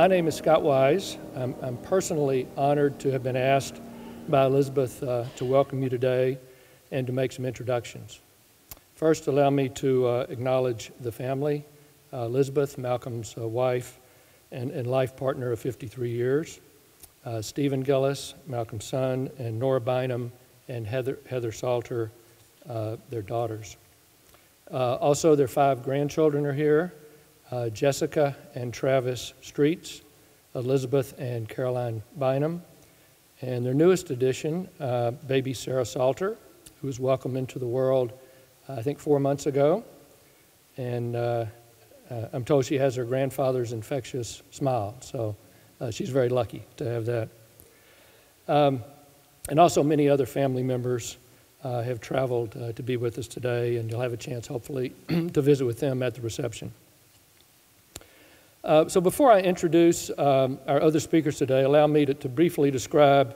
My name is Scott Wise. I'm personally honored to have been asked by Elizabeth to welcome you today and to make some introductions. First, allow me to acknowledge the family, Elizabeth, Malcolm's wife and life partner of 53 years, Stephen Gillis, Malcolm's son, and Nora Bynum and Heather Salter, their daughters. Also, their 5 grandchildren are here, Jessica and Travis Streets, Elizabeth and Caroline Bynum, and their newest addition, baby Sarah Salter, who was welcomed into the world, I think 4 months ago. And I'm told she has her grandfather's infectious smile, so she's very lucky to have that. And also many other family members have traveled to be with us today, and you'll have a chance, hopefully, to visit with them at the reception. So before I introduce our other speakers today, allow me to briefly describe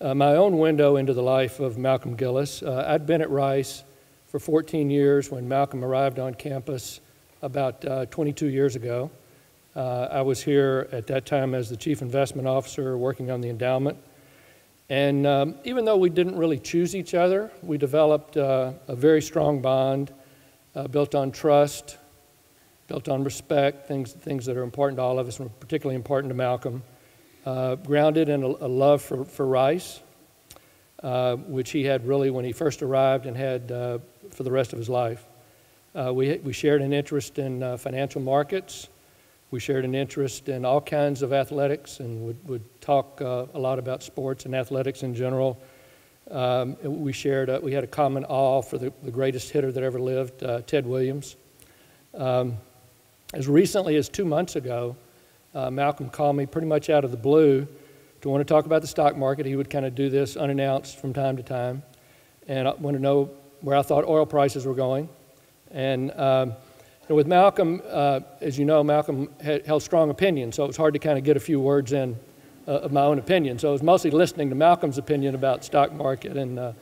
my own window into the life of Malcolm Gillis. I'd been at Rice for 14 years when Malcolm arrived on campus about 22 years ago. I was here at that time as the chief investment officer working on the endowment. And even though we didn't really choose each other, we developed a very strong bond built on trust, built on respect, things that are important to all of us and particularly important to Malcolm, grounded in a love for Rice, which he had really when he first arrived and had for the rest of his life. We shared an interest in financial markets. We shared an interest in all kinds of athletics and would talk a lot about sports and athletics in general. We had a common awe for the greatest hitter that ever lived, Ted Williams. As recently as 2 months ago, Malcolm called me pretty much out of the blue to want to talk about the stock market. He would kind of do this unannounced from time to time, and I want to know where I thought oil prices were going. And with Malcolm, as you know, Malcolm held strong opinions, so it was hard to kind of get a few words in of my own opinion. So it was mostly listening to Malcolm's opinion about stock market and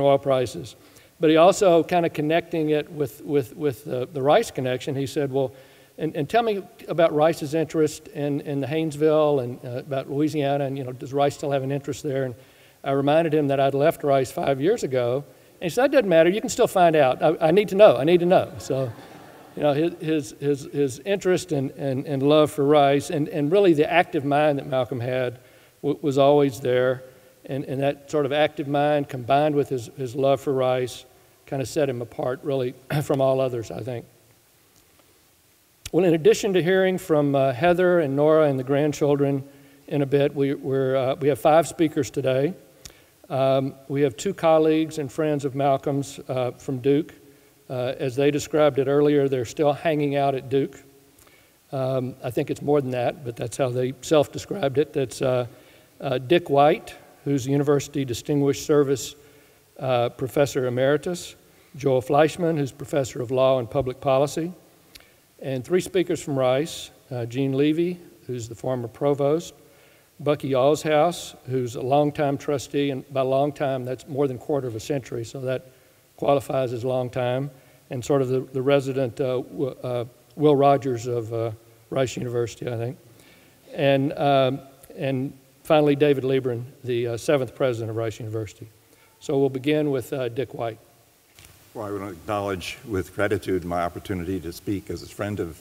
oil prices. But he also kind of connecting it with the Rice connection. He said, well, and tell me about Rice's interest in the Haynesville and about Louisiana, and, you know, does Rice still have an interest there? And I reminded him that I'd left Rice 5 years ago, and he said, that doesn't matter, you can still find out. I need to know, I need to know. So, you know, his interest and love for Rice and really the active mind that Malcolm had was always there. And that sort of active mind combined with his love for Rice kind of set him apart really from all others, I think. Well, in addition to hearing from Heather and Nora and the grandchildren in a bit, we have 5 speakers today. We have 2 colleagues and friends of Malcolm's from Duke. As they described it earlier, they're still hanging out at Duke. I think it's more than that, but that's how they self-described it. That's Dick White, who's the University Distinguished Service Professor Emeritus, Joel Fleischman, who's Professor of Law and Public Policy, and 3 speakers from Rice, Gene Levy, who's the former provost, Bucky Allshouse, who's a longtime trustee, and by longtime, that's more than a quarter of a century, so that qualifies as long time, and sort of the resident Will Rogers of Rice University, I think. And finally, David Lieberman, the 7th president of Rice University. So we'll begin with Dick White. Well, I want to acknowledge with gratitude my opportunity to speak as a friend of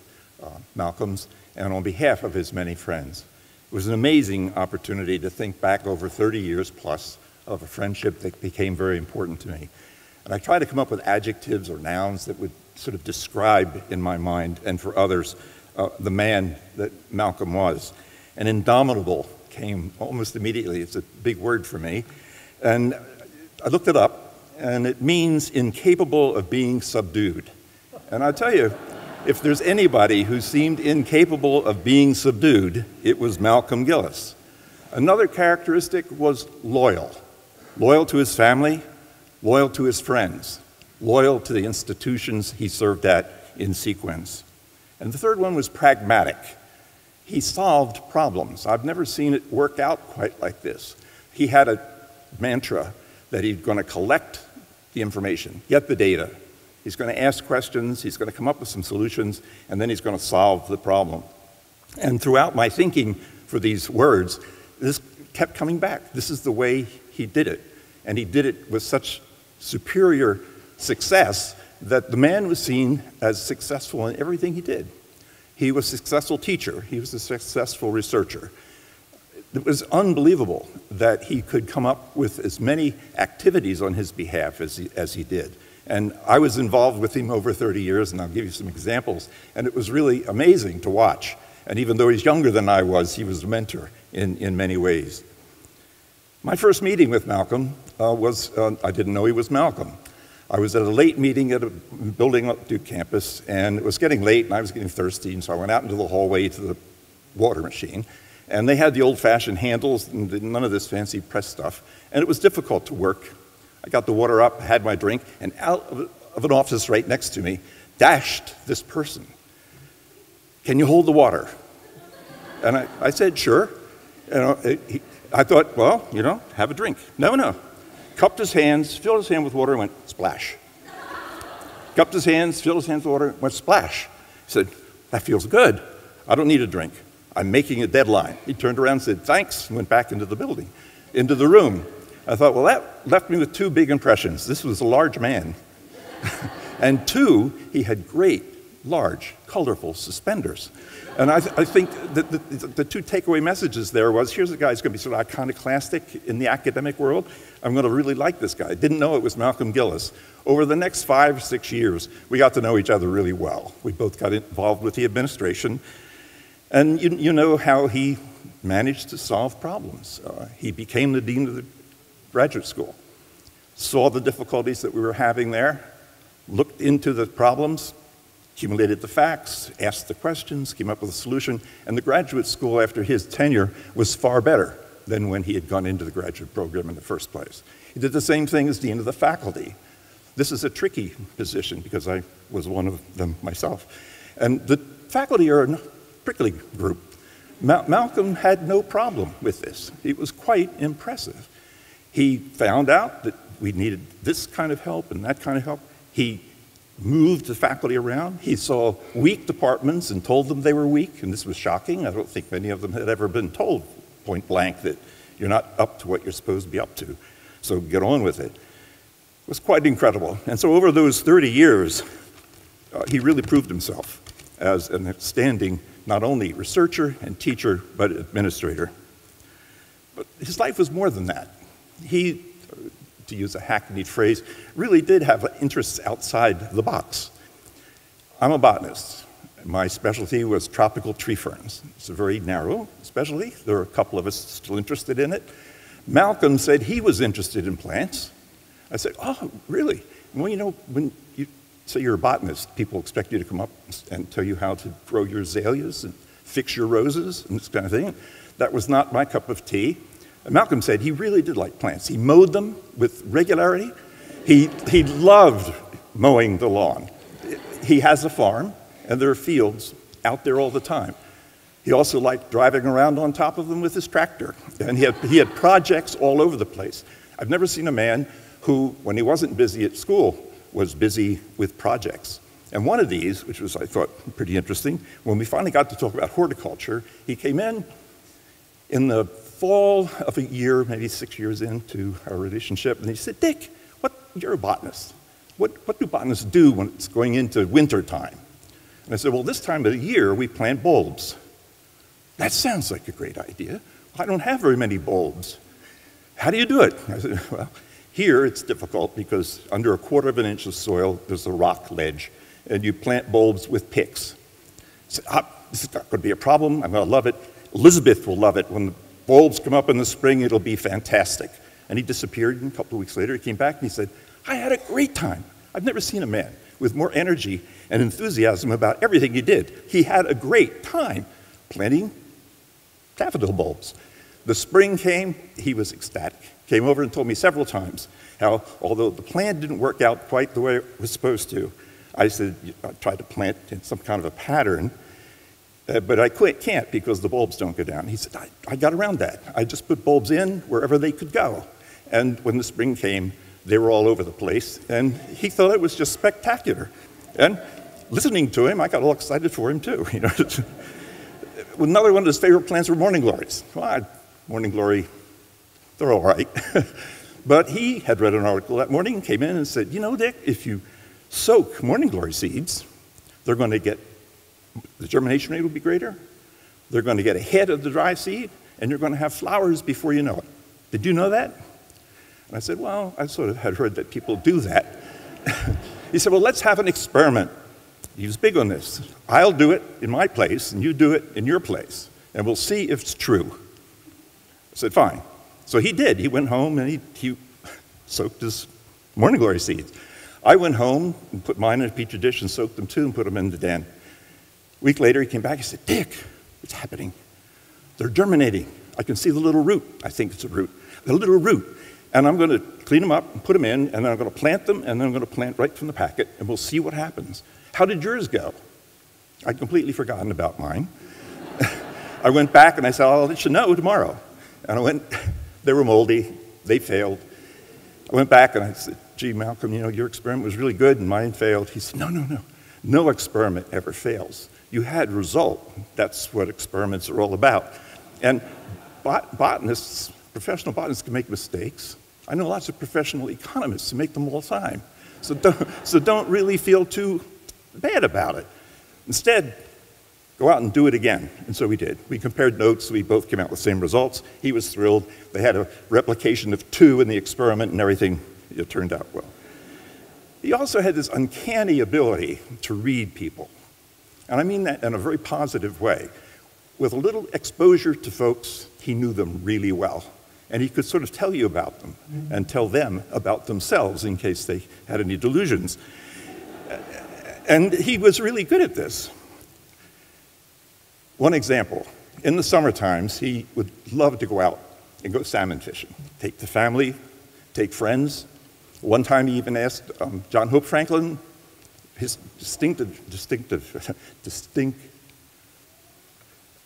Malcolm's and on behalf of his many friends. It was an amazing opportunity to think back over 30 years plus of a friendship that became very important to me. And I tried to come up with adjectives or nouns that would sort of describe in my mind and for others the man that Malcolm was. An indomitable came almost immediately. It's a big word for me. And I looked it up, and it means incapable of being subdued. And I'll tell you, if there's anybody who seemed incapable of being subdued, it was Malcolm Gillis. Another characteristic was loyal. Loyal to his family, loyal to his friends, loyal to the institutions he served at in sequence. And the third one was pragmatic. He solved problems. I've never seen it work out quite like this. He had a mantra that he's going to collect the information, get the data. He's going to ask questions, he's going to come up with some solutions, and then he's going to solve the problem. And throughout my thinking for these words, this kept coming back. This is the way he did it. And he did it with such superior success that the man was seen as successful in everything he did. He was a successful teacher. He was a successful researcher. It was unbelievable that he could come up with as many activities on his behalf as he did. And I was involved with him over 30 years, and I'll give you some examples. And it was really amazing to watch. And even though he's younger than I was, he was a mentor in many ways. My first meeting with Malcolm I didn't know he was Malcolm. I was at a late meeting at a building up Duke campus, and it was getting late, and I was getting thirsty, and so I went out into the hallway to the water machine. And they had the old-fashioned handles and none of this fancy press stuff. And it was difficult to work. I got the water up, had my drink, and out of an office right next to me dashed this person. "Can you hold the water?" And I said, "Sure." And I thought, well, you know, have a drink. No, no. Cupped his hands, filled his hand with water, and went splash. Cupped his hands, filled his hands with water, and went splash. He said, "That feels good. I don't need a drink. I'm making a deadline." He turned around and said, "Thanks," and went back into the building, into the room. I thought, well, that left me with two big impressions. This was a large man. And two, he had great, large, colorful suspenders. And I think that the two takeaway messages there was, here's a guy who's going to be sort of iconoclastic in the academic world. I'm going to really like this guy. I didn't know it was Malcolm Gillis. Over the next 5 or 6 years, we got to know each other really well. We both got involved with the administration. And you know how he managed to solve problems. He became the dean of the graduate school, saw the difficulties that we were having there, looked into the problems, accumulated the facts, asked the questions, came up with a solution, and the graduate school after his tenure was far better than when he had gone into the graduate program in the first place. He did the same thing as dean of the faculty. This is a tricky position because I was one of them myself. And the faculty are prickly group. Malcolm had no problem with this. It was quite impressive. He found out that we needed this kind of help and that kind of help. He moved the faculty around. He saw weak departments and told them they were weak, and this was shocking. I don't think many of them had ever been told point blank that you're not up to what you're supposed to be up to, so get on with it. It was quite incredible. And so over those 30 years, he really proved himself as an outstanding not only researcher and teacher, but administrator. But his life was more than that. He, to use a hackneyed phrase, really did have interests outside the box. I'm a botanist. My specialty was tropical tree ferns. It's a very narrow specialty. There are a couple of us still interested in it. Malcolm said he was interested in plants. I said, "Oh, really?" Well, you know, when you so you're a botanist, people expect you to come up and tell you how to grow your azaleas and fix your roses and this kind of thing. That was not my cup of tea. And Malcolm said he really did like plants. He mowed them with regularity. He loved mowing the lawn. He has a farm, and there are fields out there all the time. He also liked driving around on top of them with his tractor. And he had projects all over the place. I've never seen a man who, when he wasn't busy at school, was busy with projects. And one of these, which was, I thought, pretty interesting, when we finally got to talk about horticulture, he came in the fall of a year, maybe 6 years into our relationship, and he said, "Dick, you're a botanist. What do botanists do when it's going into winter time?" And I said, "Well, this time of the year, we plant bulbs." "That sounds like a great idea. I don't have very many bulbs. How do you do it?" I said, "Well, here, it's difficult because under a quarter of an inch of soil, there's a rock ledge, and you plant bulbs with picks." So, this is not going to be a problem. I'm going to love it. Elizabeth will love it. When the bulbs come up in the spring, it'll be fantastic. And he disappeared, and a couple of weeks later, he came back, and he said, "I had a great time. I've never seen a man with more energy and enthusiasm about everything he did. He had a great time planting daffodil bulbs." The spring came, he was ecstatic. Came over and told me several times how, although the plan didn't work out quite the way it was supposed to, I said, I tried to plant in some kind of a pattern, but I can't because the bulbs don't go down. He said, I got around that. I just put bulbs in wherever they could go. And when the spring came, they were all over the place, and he thought it was just spectacular. And listening to him, I got all excited for him too. You know? Another one of his favorite plants were morning glories. Well, morning glory, they're all right. But he had read an article that morning, came in and said, you know, Dick, if you soak morning glory seeds, they're going to get, the germination rate will be greater, they're going to get ahead of the dry seed, and you're going to have flowers before you know it. Did you know that? And I said, well, I sort of had heard that people do that. He said, well, let's have an experiment. He was big on this. I'll do it in my place, and you do it in your place, and we'll see if it's true. I said, fine. So he did. He went home, and he soaked his morning glory seeds. I went home and put mine in a petri dish and soaked them, too, and put them in the den. A week later, he came back. He said, Dick, it's happening. They're germinating. I can see the little root. I think it's a root. The little root. And I'm going to clean them up and put them in, and then I'm going to plant them, and then I'm going to plant right from the packet, and we'll see what happens. How did yours go? I'd completely forgotten about mine. I went back, and I said, I'll let you know tomorrow. And I went, they were moldy. They failed. I went back, and I said, gee, Malcolm, you know, your experiment was really good, and mine failed. He said, no, no, no. No experiment ever fails. You had result. That's what experiments are all about. And botanists, professional botanists can make mistakes. I know lots of professional economists who make them all the time. So don't really feel too bad about it. Instead, go out and do it again. And so we did. We compared notes. We both came out with the same results. He was thrilled. They had a replication of 2 in the experiment, and everything, it turned out well. He also had this uncanny ability to read people. And I mean that in a very positive way. With a little exposure to folks, he knew them really well. And he could sort of tell you about them and tell them about themselves in case they had any delusions. And he was really good at this. One example, in the summer times, he would love to go out and go salmon fishing. Take the family, take friends. One time he even asked John Hope Franklin, his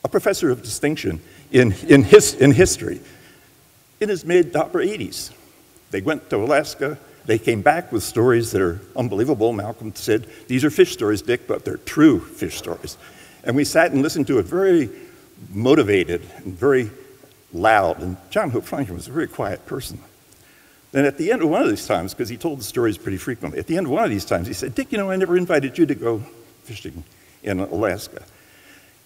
a professor of distinction in history, in his mid to upper 80s. They went to Alaska. They came back with stories that are unbelievable. Malcolm said, these are fish stories, Dick, but they're true fish stories. And we sat and listened to it very motivated and very loud. And John Hope Franklin was a very quiet person. Then at the end of one of these times, because he told the stories pretty frequently, at the end of one of these times, he said, Dick, you know, I never invited you to go fishing in Alaska.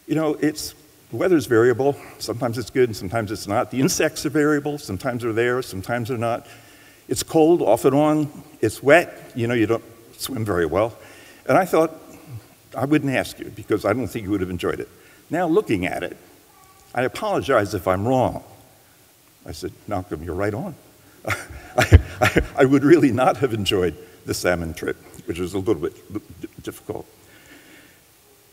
You know, the weather's variable. Sometimes it's good and sometimes it's not. The insects are variable. Sometimes they're there, sometimes they're not. It's cold off and on. It's wet. You know, you don't swim very well. And I thought, I wouldn't ask you because I don't think you would have enjoyed it. Now looking at it, I apologize if I'm wrong. I said, Malcolm, you're right on. I would really not have enjoyed the salmon trip, which was a little bit difficult.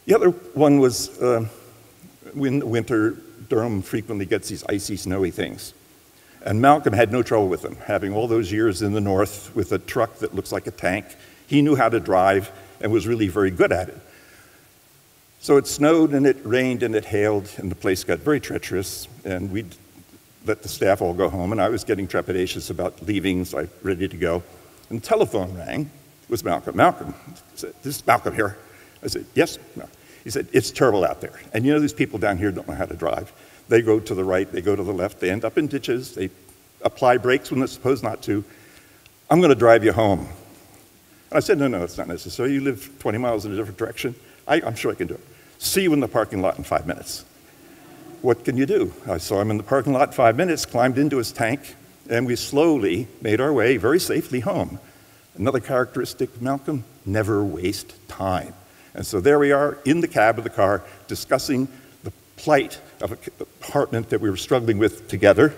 The other one was in the winter, Durham frequently gets these icy, snowy things. And Malcolm had no trouble with them, having all those years in the north with a truck that looks like a tank. He knew how to drive and was really very good at it. So it snowed and it rained and it hailed and the place got very treacherous, and we'd let the staff all go home, and I was getting trepidatious about leaving, so I was ready to go. And the telephone rang. It was Malcolm. Malcolm, I said, this is Malcolm here. I said, yes. No. He said, it's terrible out there. And you know, these people down here don't know how to drive. They go to the right, they go to the left, they end up in ditches, they apply brakes when they're supposed not to. I'm going to drive you home. And I said, no, no, it's not necessary. You live 20 miles in a different direction. I'm sure I can do it. See you in the parking lot in 5 minutes. What can you do? I saw him in the parking lot in 5 minutes, climbed into his tank, and we slowly made our way very safely home. Another characteristic of Malcolm, never waste time. And so there we are in the cab of the car discussing the plight of an apartment that we were struggling with together.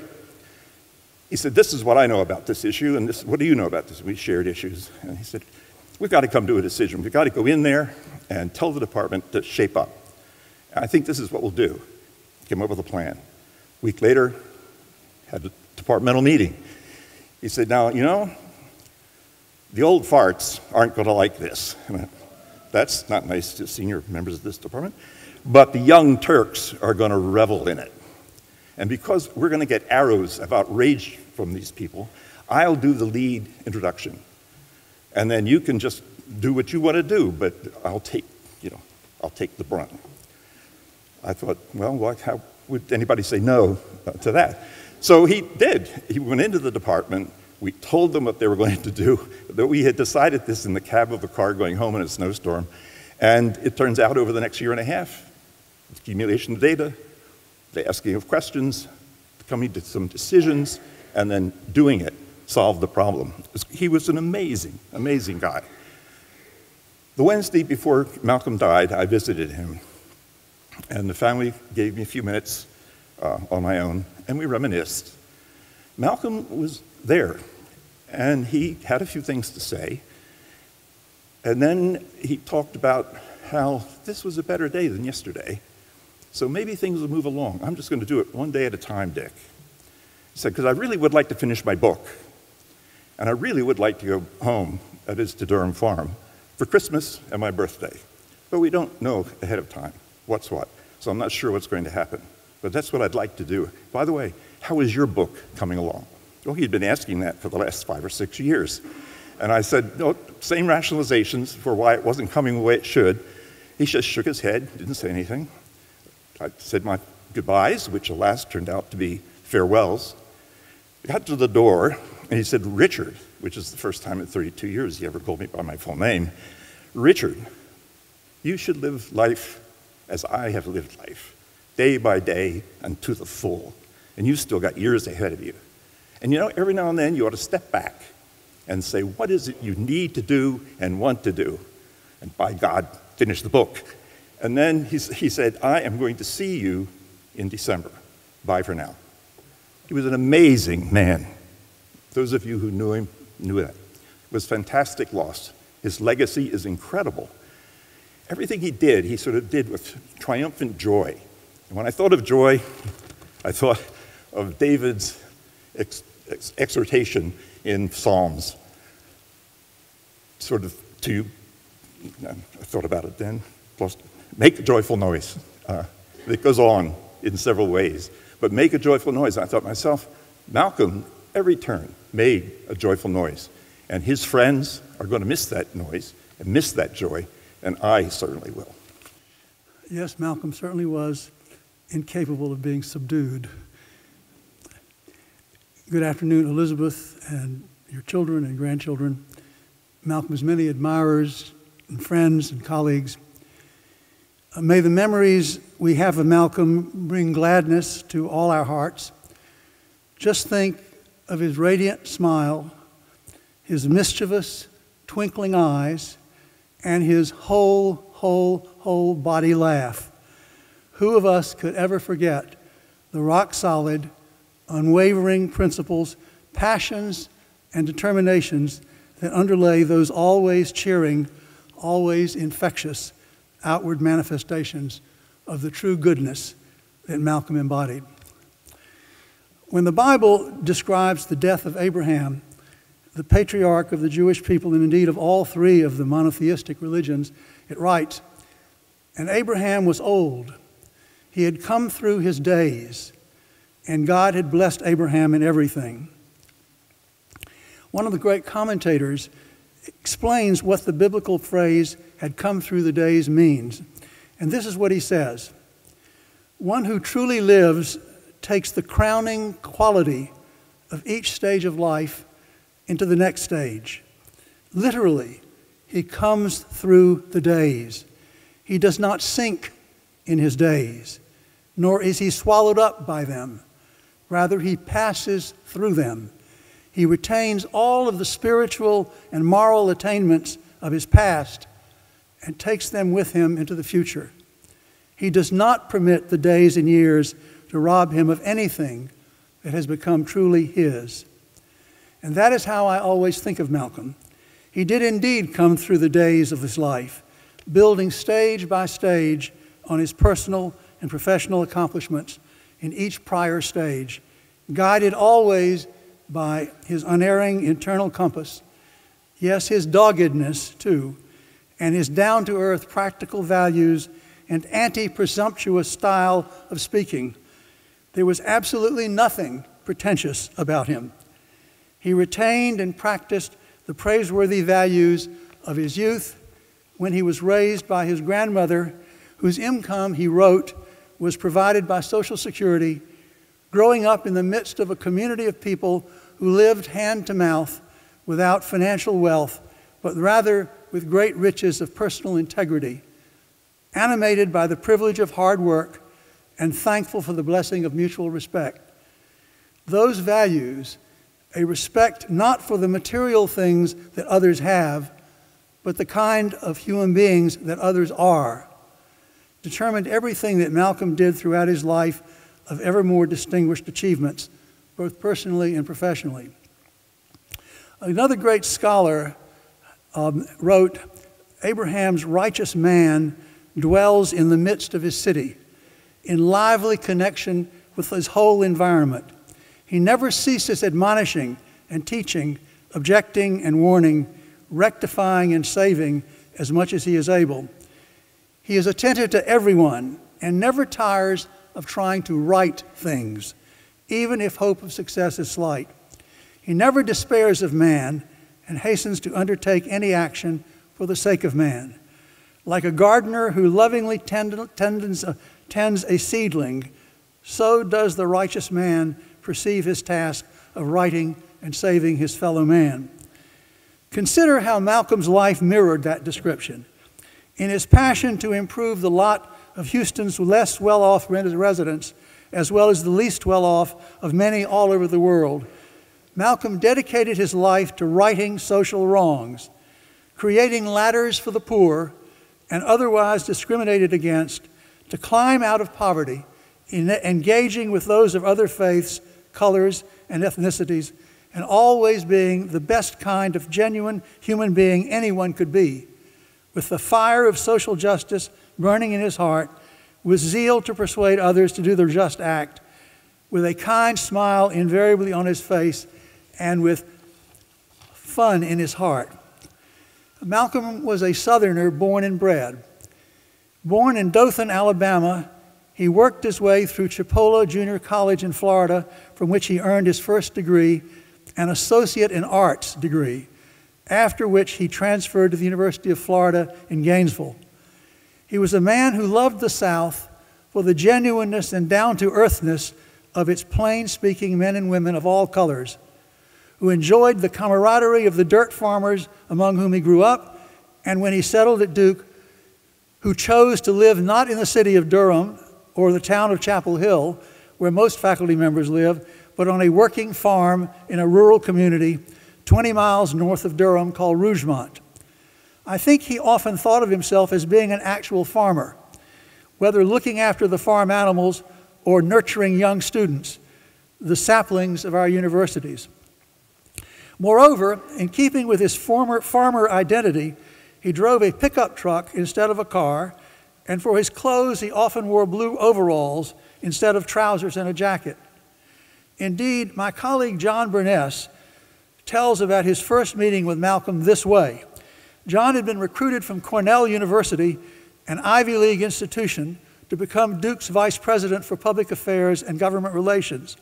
He said, this is what I know about this issue, and this, what do you know about this? We shared issues. And he said, we've got to come to a decision. We've got to go in there and tell the department to shape up. I think this is what we'll do. Came up with a plan. A week later, had a departmental meeting. He said, now, you know, the old farts aren't going to like this. I mean, that's not nice to senior members of this department. But the young Turks are going to revel in it. And because we're going to get arrows of outrage from these people, I'll do the lead introduction. And then you can just do what you want to do, but I'll take the brunt. I thought, well, how would anybody say no to that? So he did. He went into the department. We told them what they were going to do, that we had decided this in the cab of a car going home in a snowstorm. And it turns out over the next year and a half, accumulation of data, the asking of questions, coming to some decisions, and then doing it solved the problem. He was an amazing, amazing guy. The Wednesday before Malcolm died, I visited him. And the family gave me a few minutes on my own, and we reminisced. Malcolm was there, and he had a few things to say. And then he talked about how this was a better day than yesterday, so maybe things will move along. I'm just going to do it one day at a time, Dick. He said, because I really would like to finish my book, and I really would like to go home, that is to Durham Farm, for Christmas and my birthday. But we don't know ahead of time what's what, so I'm not sure what's going to happen. But that's what I'd like to do. By the way, how is your book coming along? Well, he'd been asking that for the last 5 or 6 years. And I said, no, same rationalizations for why it wasn't coming the way it should. He just shook his head, didn't say anything. I said my goodbyes, which alas turned out to be farewells. I got to the door, and he said, Richard, which is the first time in 32 years he ever called me by my full name. Richard, you should live life as I have lived life, day by day and to the full. And you've still got years ahead of you. And you know, every now and then you ought to step back and say, what is it you need to do and want to do? And by God, finish the book. And then he said, I am going to see you in December. Bye for now. He was an amazing man. Those of you who knew him knew that. It was a fantastic loss. His legacy is incredible. Everything he did, he sort of did with triumphant joy. And when I thought of joy, I thought of David's exhortation in Psalms. Sort of to, I thought about it then, make a joyful noise. It goes on in several ways, but make a joyful noise. I thought to myself, Malcolm, every turn, made a joyful noise. And his friends are going to miss that noise and miss that joy, and I certainly will. Yes, Malcolm certainly was incapable of being subdued. Good afternoon, Elizabeth, and your children and grandchildren. Malcolm has many admirers and friends and colleagues. May the memories we have of Malcolm bring gladness to all our hearts. Just think of his radiant smile, his mischievous twinkling eyes, and his whole body laugh. Who of us could ever forget the rock-solid, unwavering principles, passions, and determinations that underlay those always cheering, always infectious outward manifestations of the true goodness that Malcolm embodied. When the Bible describes the death of Abraham, the patriarch of the Jewish people, and indeed of all three of the monotheistic religions, it writes, "And Abraham was old. He had come through his days, and God had blessed Abraham in everything." One of the great commentators explains what the biblical phrase "had come through the days" means. And this is what he says: "One who truly lives takes the crowning quality of each stage of life into the next stage. Literally, he comes through the days. He does not sink in his days, nor is he swallowed up by them. Rather, he passes through them. He retains all of the spiritual and moral attainments of his past and takes them with him into the future. He does not permit the days and years to rob him of anything that has become truly his." And that is how I always think of Malcolm. He did indeed come through the days of his life, building stage by stage on his personal and professional accomplishments in each prior stage, guided always by his unerring internal compass, yes, his doggedness too, and his down-to-earth practical values and anti-presumptuous style of speaking. There was absolutely nothing pretentious about him. He retained and practiced the praiseworthy values of his youth when he was raised by his grandmother, whose income, he wrote, was provided by Social Security, growing up in the midst of a community of people who lived hand to mouth without financial wealth, but rather with great riches of personal integrity, animated by the privilege of hard work and thankful for the blessing of mutual respect. Those values, a respect not for the material things that others have, but the kind of human beings that others are, determined everything that Malcolm did throughout his life of ever more distinguished achievements, both personally and professionally. Another great scholar wrote, "Abraham's righteous man dwells in the midst of his city, in lively connection with his whole environment. He never ceases admonishing and teaching, objecting and warning, rectifying and saving as much as he is able. He is attentive to everyone and never tires of trying to right things, even if hope of success is slight. He never despairs of man and hastens to undertake any action for the sake of man. Like a gardener who lovingly tends a seedling, so does the righteous man perceive his task of righting and saving his fellow man." Consider how Malcolm's life mirrored that description. In his passion to improve the lot of Houston's less well-off residents, as well as the least well-off of many all over the world, Malcolm dedicated his life to righting social wrongs, creating ladders for the poor and otherwise discriminated against to climb out of poverty, engaging with those of other faiths, colors, and ethnicities, and always being the best kind of genuine human being anyone could be, with the fire of social justice burning in his heart, with zeal to persuade others to do the just act, with a kind smile invariably on his face, and with fun in his heart. Malcolm was a Southerner born and bred. Born in Dothan, Alabama, he worked his way through Chipola Junior College in Florida, from which he earned his first degree, an Associate in Arts degree, after which he transferred to the University of Florida in Gainesville. He was a man who loved the South for the genuineness and down-to-earthness of its plain-speaking men and women of all colors, who enjoyed the camaraderie of the dirt farmers among whom he grew up, and when he settled at Duke, who chose to live not in the city of Durham or the town of Chapel Hill, where most faculty members live, but on a working farm in a rural community 20 miles north of Durham called Rougemont. I think he often thought of himself as being an actual farmer, whether looking after the farm animals or nurturing young students, the saplings of our universities. Moreover, in keeping with his former farmer identity, he drove a pickup truck instead of a car, and for his clothes he often wore blue overalls instead of trousers and a jacket. Indeed, my colleague John Burness tells about his first meeting with Malcolm this way. John had been recruited from Cornell University, an Ivy League institution, to become Duke's vice president for public affairs and government relations.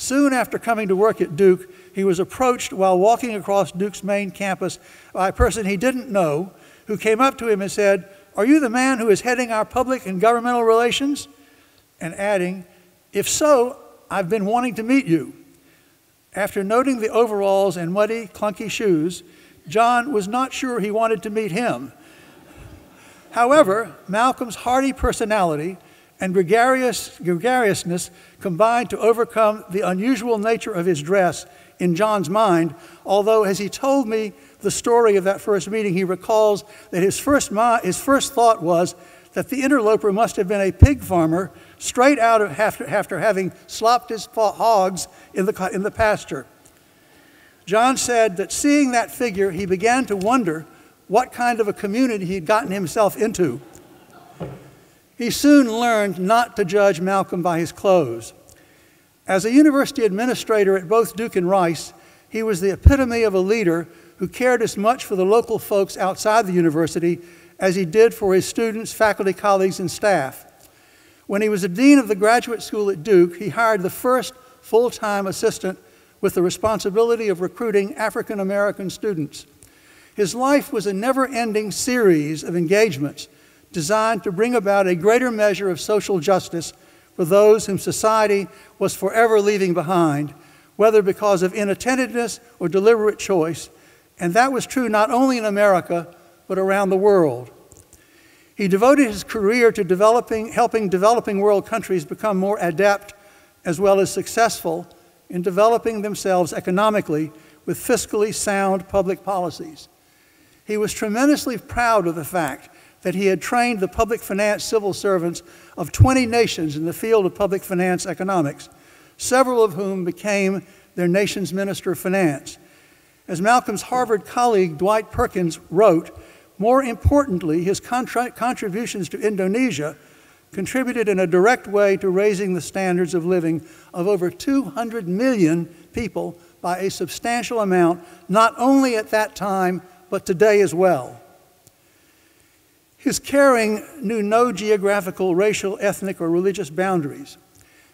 Soon after coming to work at Duke, he was approached while walking across Duke's main campus by a person he didn't know, who came up to him and said, "Are you the man who is heading our public and governmental relations?" And adding, "If so, I've been wanting to meet you." After noting the overalls and muddy, clunky shoes, John was not sure he wanted to meet him. However, Malcolm's hearty personality and gregariousness combined to overcome the unusual nature of his dress in John's mind, although as he told me the story of that first meeting, he recalls that his first thought was that the interloper must have been a pig farmer straight out of after having slopped his hogs in the pasture. John said that seeing that figure, he began to wonder what kind of a community he'd gotten himself into. He soon learned not to judge Malcolm by his clothes. As a university administrator at both Duke and Rice, he was the epitome of a leader who cared as much for the local folks outside the university as he did for his students, faculty, colleagues, and staff. When he was the dean of the graduate school at Duke, he hired the first full-time assistant with the responsibility of recruiting African-American students. His life was a never-ending series of engagements designed to bring about a greater measure of social justice for those whom society was forever leaving behind, whether because of inattentiveness or deliberate choice, and that was true not only in America, but around the world. He devoted his career to helping developing world countries become more adept as well as successful in developing themselves economically with fiscally sound public policies. He was tremendously proud of the fact that he had trained the public finance civil servants of 20 nations in the field of public finance economics, several of whom became their nation's Minister of Finance. As Malcolm's Harvard colleague Dwight Perkins wrote, more importantly, his contributions to Indonesia contributed in a direct way to raising the standards of living of over 200 million people by a substantial amount, not only at that time, but today as well. His caring knew no geographical, racial, ethnic, or religious boundaries.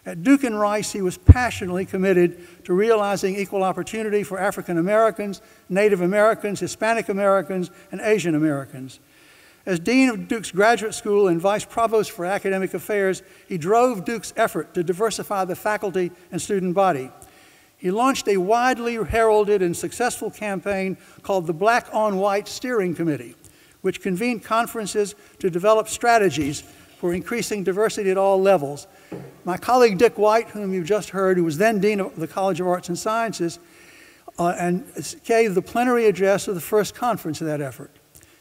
At Duke and Rice, he was passionately committed to realizing equal opportunity for African Americans, Native Americans, Hispanic Americans, and Asian Americans. As Dean of Duke's Graduate School and Vice Provost for Academic Affairs, he drove Duke's effort to diversify the faculty and student body. He launched a widely heralded and successful campaign called the Black on White Steering Committee, which convened conferences to develop strategies for increasing diversity at all levels. My colleague Dick White, whom you just heard, who was then Dean of the College of Arts and Sciences, and gave the plenary address of the first conference of that effort.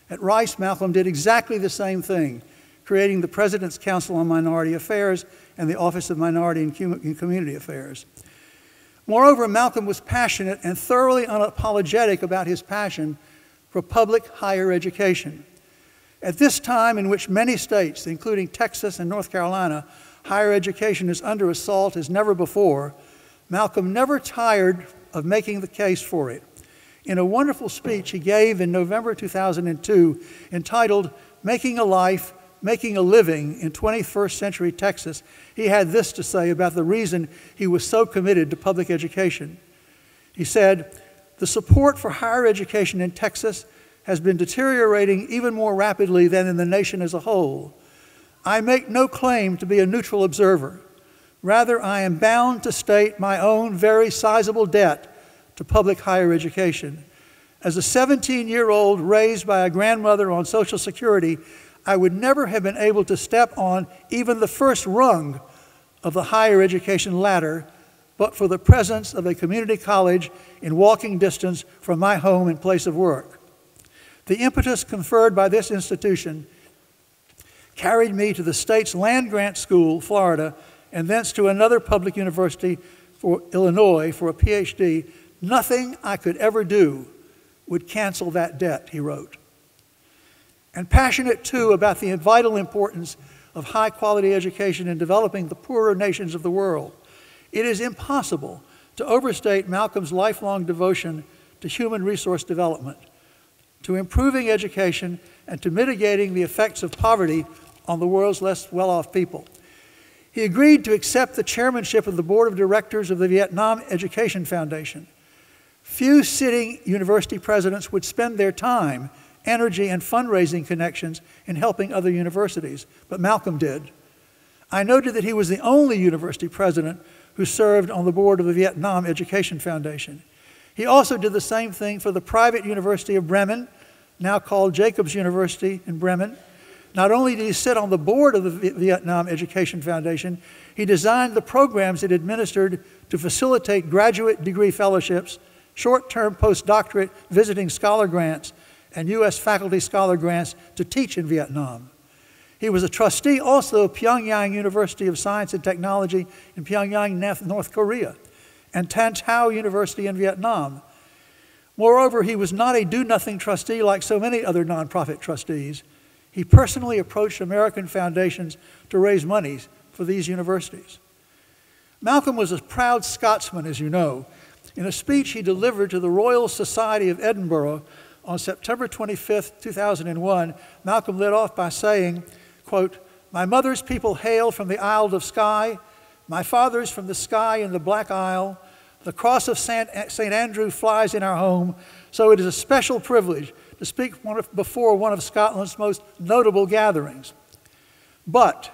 At Rice, Malcolm did exactly the same thing, creating the President's Council on Minority Affairs and the Office of Minority and Community Affairs. Moreover, Malcolm was passionate and thoroughly unapologetic about his passion for public higher education. At this time in which many states, including Texas and North Carolina, higher education is under assault as never before, Malcolm never tired of making the case for it. In a wonderful speech he gave in November 2002 entitled, "Making a Life, Making a Living in 21st Century Texas," he had this to say about the reason he was so committed to public education. He said, "The support for higher education in Texas has been deteriorating even more rapidly than in the nation as a whole. I make no claim to be a neutral observer. Rather, I am bound to state my own very sizable debt to public higher education. As a 17-year-old raised by a grandmother on Social Security, I would never have been able to step on even the first rung of the higher education ladder but for the presence of a community college in walking distance from my home and place of work. The impetus conferred by this institution carried me to the state's land-grant school, Florida, and thence to another public university for Illinois for a PhD. Nothing I could ever do would cancel that debt," he wrote. And passionate, too, about the vital importance of high-quality education in developing the poorer nations of the world, it is impossible to overstate Malcolm's lifelong devotion to human resource development, to improving education, and to mitigating the effects of poverty on the world's less well-off people. He agreed to accept the chairmanship of the board of directors of the Vietnam Education Foundation. Few sitting university presidents would spend their time, energy, and fundraising connections in helping other universities, but Malcolm did. I noted that he was the only university president who served on the board of the Vietnam Education Foundation. He also did the same thing for the private University of Bremen, now called Jacobs University in Bremen. Not only did he sit on the board of the Vietnam Education Foundation, he designed the programs it administered to facilitate graduate degree fellowships, short-term postdoctorate visiting scholar grants, and U.S. faculty scholar grants to teach in Vietnam. He was a trustee also of Pyongyang University of Science and Technology in Pyongyang, North Korea, and Tan Tao University in Vietnam. Moreover, he was not a do-nothing trustee like so many other nonprofit trustees. He personally approached American foundations to raise monies for these universities. Malcolm was a proud Scotsman, as you know. In a speech he delivered to the Royal Society of Edinburgh on September 25, 2001, Malcolm led off by saying, quote, "My mother's people hail from the Isle of Skye, my father's from the Skye in the Black Isle. The cross of St. Andrew flies in our home, so it is a special privilege to speak before one of Scotland's most notable gatherings. But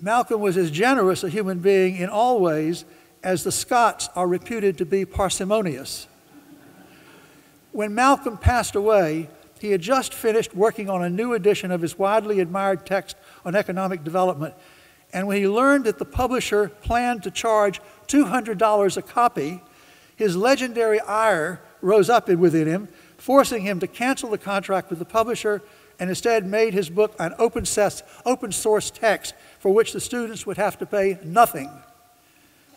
Malcolm was as generous a human being in all ways as the Scots are reputed to be parsimonious. When Malcolm passed away, he had just finished working on a new edition of his widely admired text on economic development, and when he learned that the publisher planned to charge $200 a copy, his legendary ire rose up within him, forcing him to cancel the contract with the publisher and instead made his book an open source text for which the students would have to pay nothing.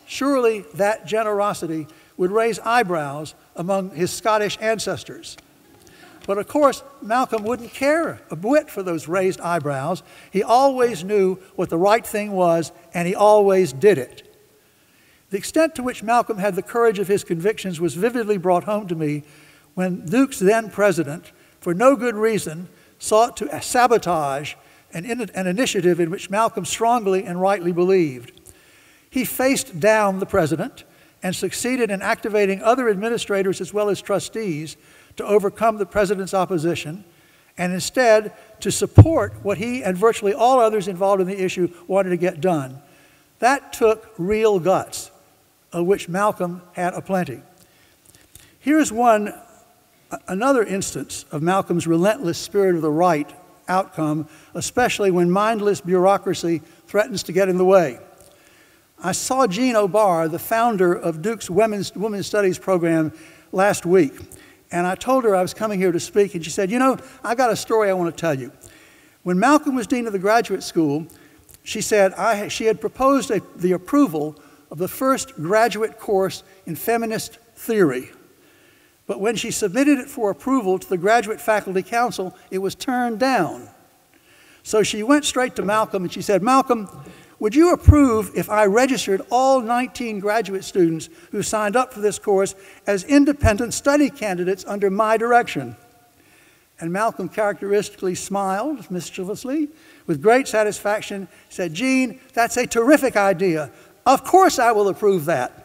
Surely that generosity would raise eyebrows among his Scottish ancestors. But of course, Malcolm wouldn't care a whit for those raised eyebrows. He always knew what the right thing was, and he always did it. The extent to which Malcolm had the courage of his convictions was vividly brought home to me when Duke's then president, for no good reason, sought to sabotage an initiative in which Malcolm strongly and rightly believed. He faced down the president and succeeded in activating other administrators as well as trustees to overcome the president's opposition and instead to support what he and virtually all others involved in the issue wanted to get done. That took real guts, of which Malcolm had aplenty. Here's another instance of Malcolm's relentless spirit of the right outcome, especially when mindless bureaucracy threatens to get in the way. I saw Jean O'Barr, the founder of Duke's Women's Studies program, last week, and I told her I was coming here to speak, and she said, you know, I've got a story I want to tell you. When Malcolm was dean of the graduate school, she said she had proposed the approval of the first graduate course in feminist theory. But when she submitted it for approval to the Graduate Faculty Council, it was turned down. So she went straight to Malcolm and she said, Malcolm, would you approve if I registered all 19 graduate students who signed up for this course as independent study candidates under my direction? And Malcolm characteristically smiled mischievously with great satisfaction, said, Jean, that's a terrific idea. Of course I will approve that.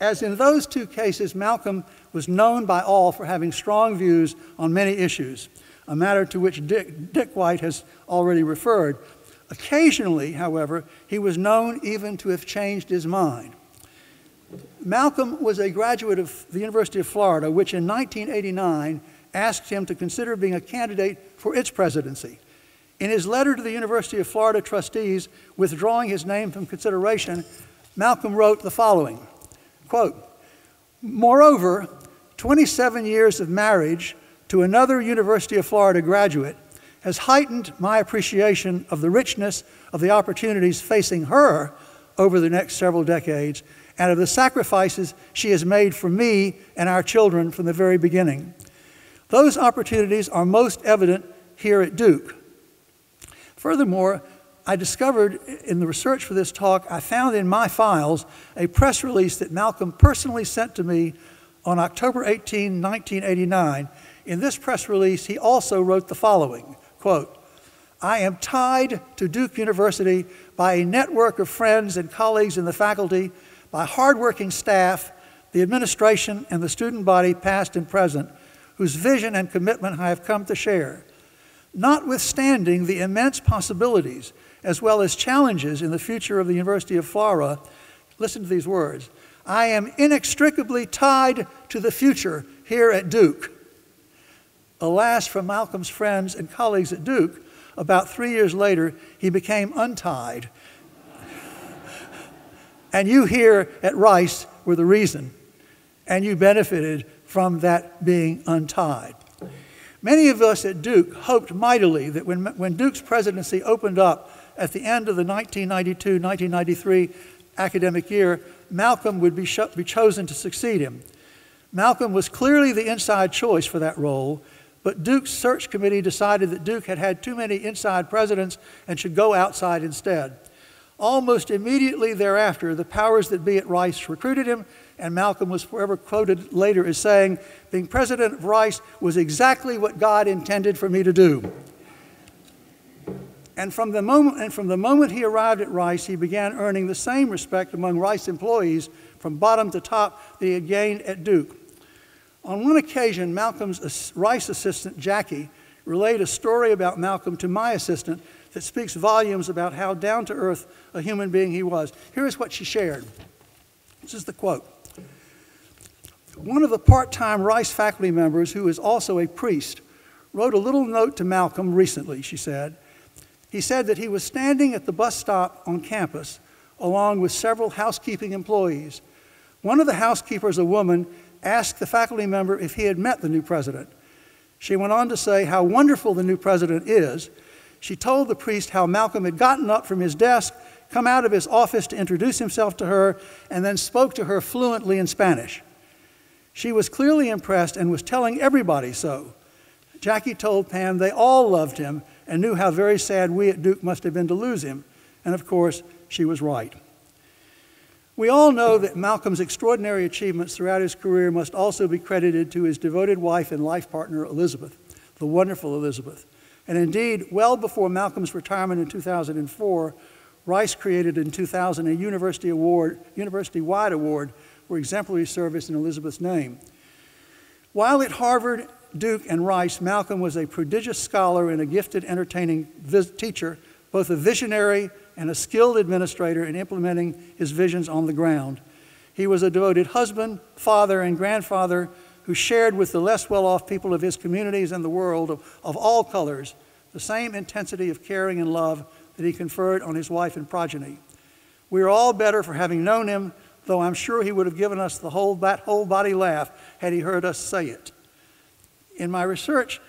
As in those two cases, Malcolm was known by all for having strong views on many issues, a matter to which Dick White has already referred. Occasionally, however, he was known even to have changed his mind. Malcolm was a graduate of the University of Florida, which in 1989 asked him to consider being a candidate for its presidency. In his letter to the University of Florida trustees withdrawing his name from consideration, Malcolm wrote the following, quote, moreover, 27 years of marriage to another University of Florida graduate has heightened my appreciation of the richness of the opportunities facing her over the next several decades and of the sacrifices she has made for me and our children from the very beginning. Those opportunities are most evident here at Duke. Furthermore, I discovered in the research for this talk, I found in my files a press release that Malcolm personally sent to me on October 18, 1989. In this press release, he also wrote the following, quote, I am tied to Duke University by a network of friends and colleagues in the faculty, by hardworking staff, the administration, and the student body, past and present, whose vision and commitment I have come to share. Notwithstanding the immense possibilities as well as challenges in the future of the University of Florida, listen to these words, I am inextricably tied to the future here at Duke. Alas, for Malcolm's friends and colleagues at Duke, about 3 years later, he became untied. And you here at Rice were the reason, and you benefited from that being untied. Many of us at Duke hoped mightily that when Duke's presidency opened up at the end of the 1992-1993 academic year, Malcolm would be chosen to succeed him. Malcolm was clearly the inside choice for that role, but Duke's search committee decided that Duke had had too many inside presidents and should go outside instead. Almost immediately thereafter, the powers that be at Rice recruited him, and Malcolm was forever quoted later as saying, being president of Rice was exactly what God intended for me to do. And from the moment he arrived at Rice, he began earning the same respect among Rice employees from bottom to top that he had gained at Duke. On one occasion, Malcolm's Rice assistant, Jackie, relayed a story about Malcolm to my assistant that speaks volumes about how down-to-earth a human being he was. Here is what she shared. This is the quote. One of the part-time Rice faculty members, who is also a priest, wrote a little note to Malcolm recently, she said. He said that he was standing at the bus stop on campus along with several housekeeping employees. One of the housekeepers, a woman, asked the faculty member if he had met the new president. She went on to say how wonderful the new president is. She told the priest how Malcolm had gotten up from his desk, come out of his office to introduce himself to her, and then spoke to her fluently in Spanish. She was clearly impressed and was telling everybody so. Jackie told Pam they all loved him and knew how very sad we at Duke must have been to lose him. And of course, she was right. We all know that Malcolm's extraordinary achievements throughout his career must also be credited to his devoted wife and life partner, Elizabeth, the wonderful Elizabeth. And indeed, well before Malcolm's retirement in 2004, Rice created in 2000 a university-wide award for exemplary service in Elizabeth's name. While at Harvard, Duke, and Rice, Malcolm was a prodigious scholar and a gifted, entertaining teacher, both a visionary and a skilled administrator in implementing his visions on the ground. He was a devoted husband, father, and grandfather who shared with the less well-off people of his communities and the world of all colors the same intensity of caring and love that he conferred on his wife and progeny. We are all better for having known him, though I'm sure he would have given us that whole body laugh had he heard us say it. In my research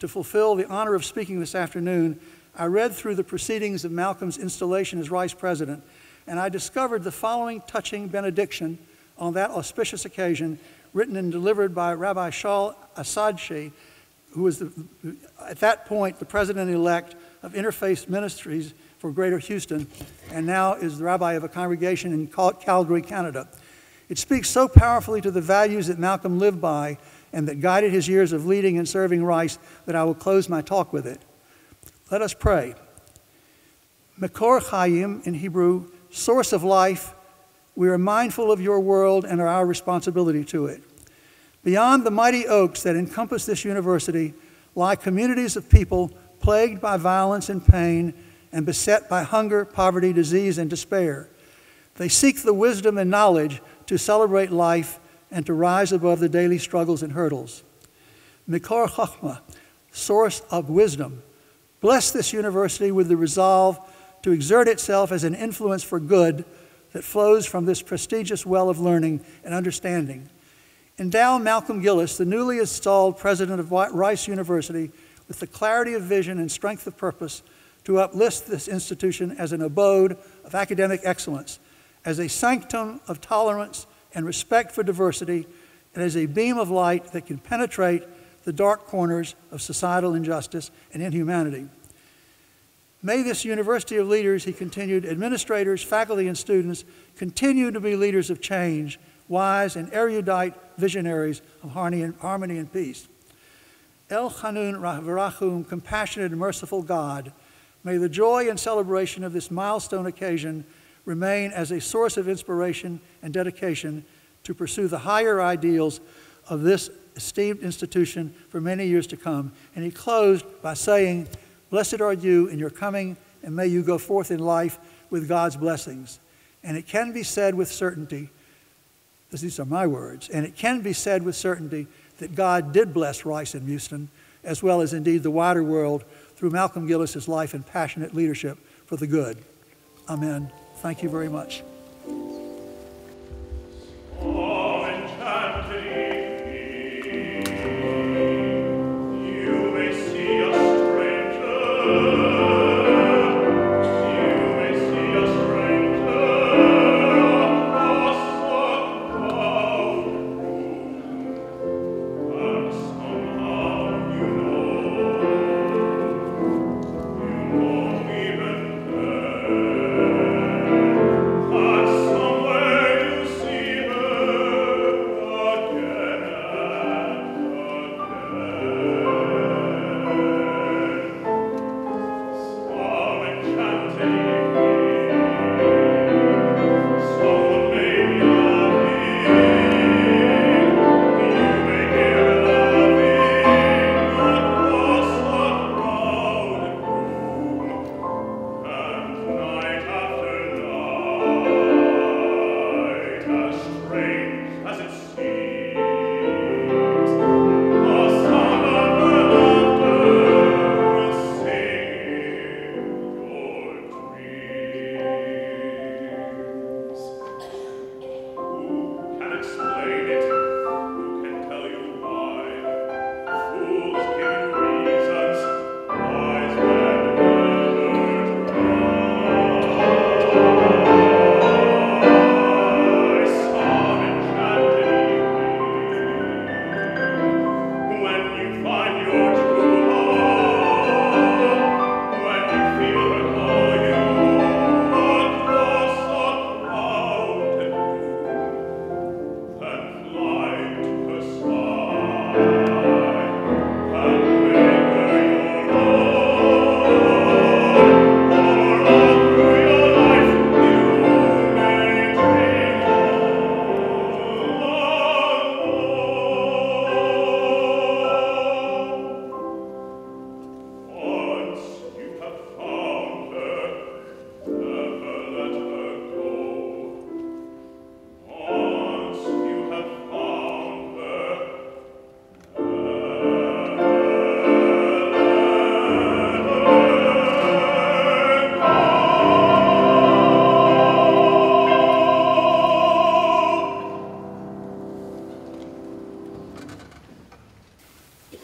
to fulfill the honor of speaking this afternoon, I read through the proceedings of Malcolm's installation as Rice president, and I discovered the following touching benediction on that auspicious occasion, written and delivered by Rabbi Shaul Asadchi, who was at that point the president-elect of Interfaith Ministries for Greater Houston, and now is the rabbi of a congregation in Calgary, Canada. It speaks so powerfully to the values that Malcolm lived by and that guided his years of leading and serving Rice that I will close my talk with it. Let us pray. Makor Chaim, in Hebrew, source of life, we are mindful of your world and are our responsibility to it. Beyond the mighty oaks that encompass this university lie communities of people plagued by violence and pain and beset by hunger, poverty, disease, and despair. They seek the wisdom and knowledge to celebrate life and to rise above the daily struggles and hurdles. Makor Chochmah, source of wisdom, bless this university with the resolve to exert itself as an influence for good that flows from this prestigious well of learning and understanding. Endow Malcolm Gillis, the newly installed president of Rice University, with the clarity of vision and strength of purpose to uplift this institution as an abode of academic excellence, as a sanctum of tolerance and respect for diversity, and as a beam of light that can penetrate the dark corners of societal injustice and inhumanity. May this university of leaders, he continued, administrators, faculty, and students continue to be leaders of change, wise and erudite visionaries of harmony and peace. El Hanun V'Rachum, compassionate and merciful God, may the joy and celebration of this milestone occasion remain as a source of inspiration and dedication to pursue the higher ideals of this esteemed institution for many years to come. And he closed by saying, blessed are you in your coming, and may you go forth in life with God's blessings. And it can be said with certainty, these are my words, and it can be said with certainty that God did bless Rice and Houston, as well as indeed the wider world, through Malcolm Gillis's life and passionate leadership for the good. Amen. Thank you very much.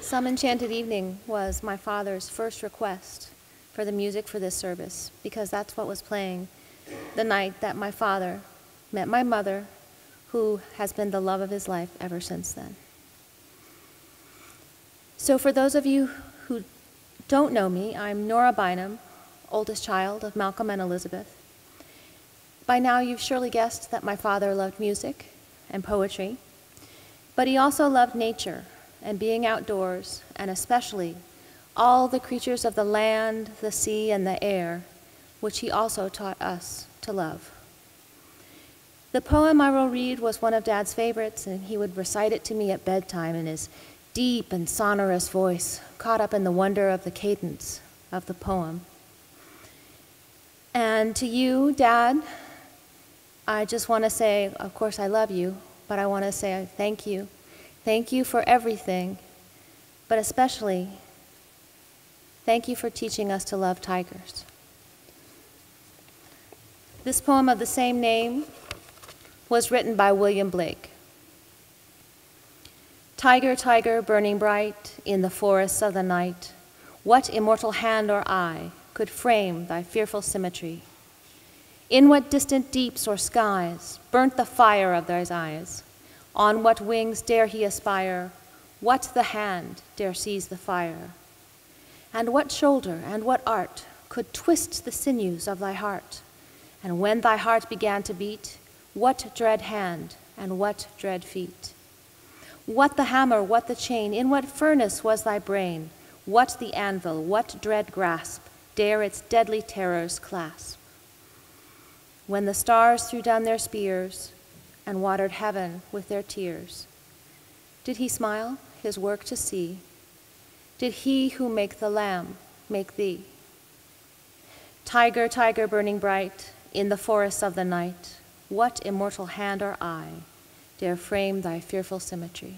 Some Enchanted Evening was my father's first request for the music for this service, because that's what was playing the night that my father met my mother, who has been the love of his life ever since then. So for those of you who don't know me, I'm Nora Bynum, oldest child of Malcolm and Elizabeth. By now you've surely guessed that my father loved music and poetry, but he also loved nature and being outdoors, and especially all the creatures of the land, the sea, and the air, which he also taught us to love. The poem I will read was one of Dad's favorites, and he would recite it to me at bedtime in his deep and sonorous voice, caught up in the wonder of the cadence of the poem. And to you, Dad, I just want to say, of course I love you, but I want to say thank you. Thank you for everything, but especially, thank you for teaching us to love tigers. This poem of the same name was written by William Blake. Tiger, tiger, burning bright in the forests of the night, what immortal hand or eye could frame thy fearful symmetry? In what distant deeps or skies burnt the fire of thy eyes? On what wings dare he aspire? What the hand dare seize the fire? And what shoulder and what art could twist the sinews of thy heart? And when thy heart began to beat, what dread hand and what dread feet? What the hammer, what the chain? In what furnace was thy brain? What the anvil, what dread grasp dare its deadly terrors clasp? When the stars threw down their spears and watered heaven with their tears, did he smile his work to see? Did he who make the lamb make thee? Tiger, tiger, burning bright in the forests of the night, what immortal hand or eye dare frame thy fearful symmetry?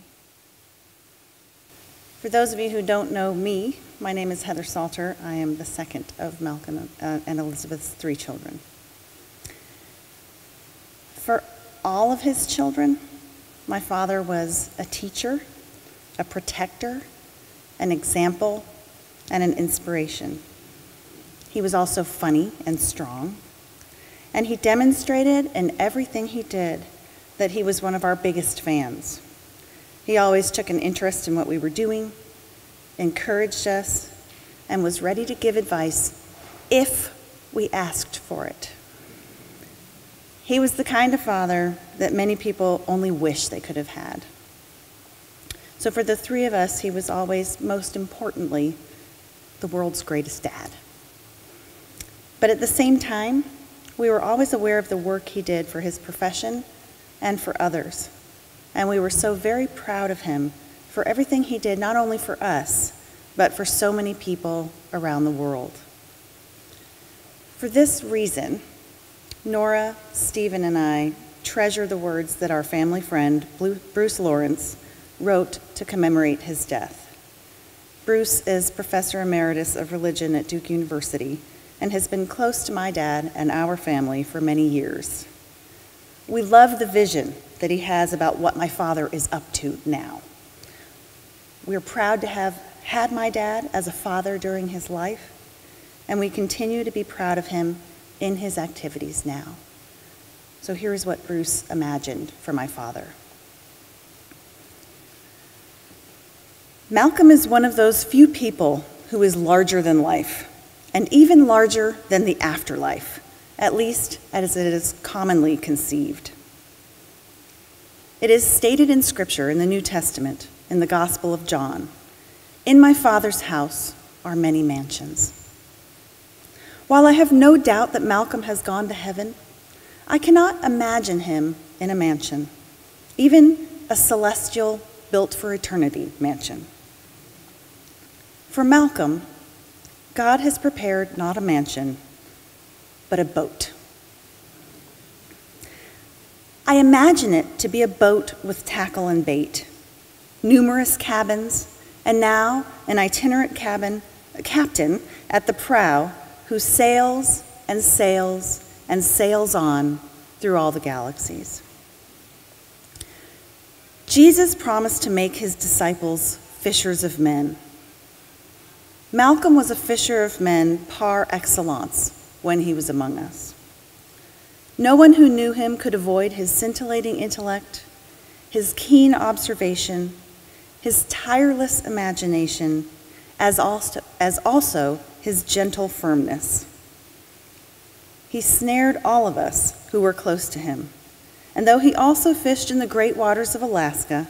For those of you who don't know me, my name is Heather Salter. I am the second of Malcolm and Elizabeth's three children. For all of his children, my father was a teacher, a protector, an example, and an inspiration. He was also funny and strong, and he demonstrated in everything he did that he was one of our biggest fans. He always took an interest in what we were doing, encouraged us, and was ready to give advice if we asked for it. He was the kind of father that many people only wish they could have had. So for the three of us, he was always, most importantly, the world's greatest dad. But at the same time, we were always aware of the work he did for his profession and for others. And we were so very proud of him for everything he did, not only for us, but for so many people around the world. For this reason, Nora, Stephen, and I treasure the words that our family friend, Bruce Lawrence, wrote to commemorate his death. Bruce is Professor Emeritus of Religion at Duke University and has been close to my dad and our family for many years. We love the vision that he has about what my father is up to now. We're proud to have had my dad as a father during his life, and we continue to be proud of him in his activities now. So here is what Bruce imagined for my father. Malcolm is one of those few people who is larger than life, and even larger than the afterlife, at least as it is commonly conceived. It is stated in Scripture in the New Testament, in the Gospel of John, "In my Father's house are many mansions." While I have no doubt that Malcolm has gone to heaven, I cannot imagine him in a mansion, even a celestial, built-for-eternity mansion. For Malcolm, God has prepared not a mansion, but a boat. I imagine it to be a boat with tackle and bait, numerous cabins, and now an itinerant captain at the prow, who sails and sails and sails on through all the galaxies. Jesus promised to make his disciples fishers of men. Malcolm was a fisher of men par excellence when he was among us. No one who knew him could avoid his scintillating intellect, his keen observation, his tireless imagination, as also his gentle firmness. He snared all of us who were close to him, and though he also fished in the great waters of Alaska,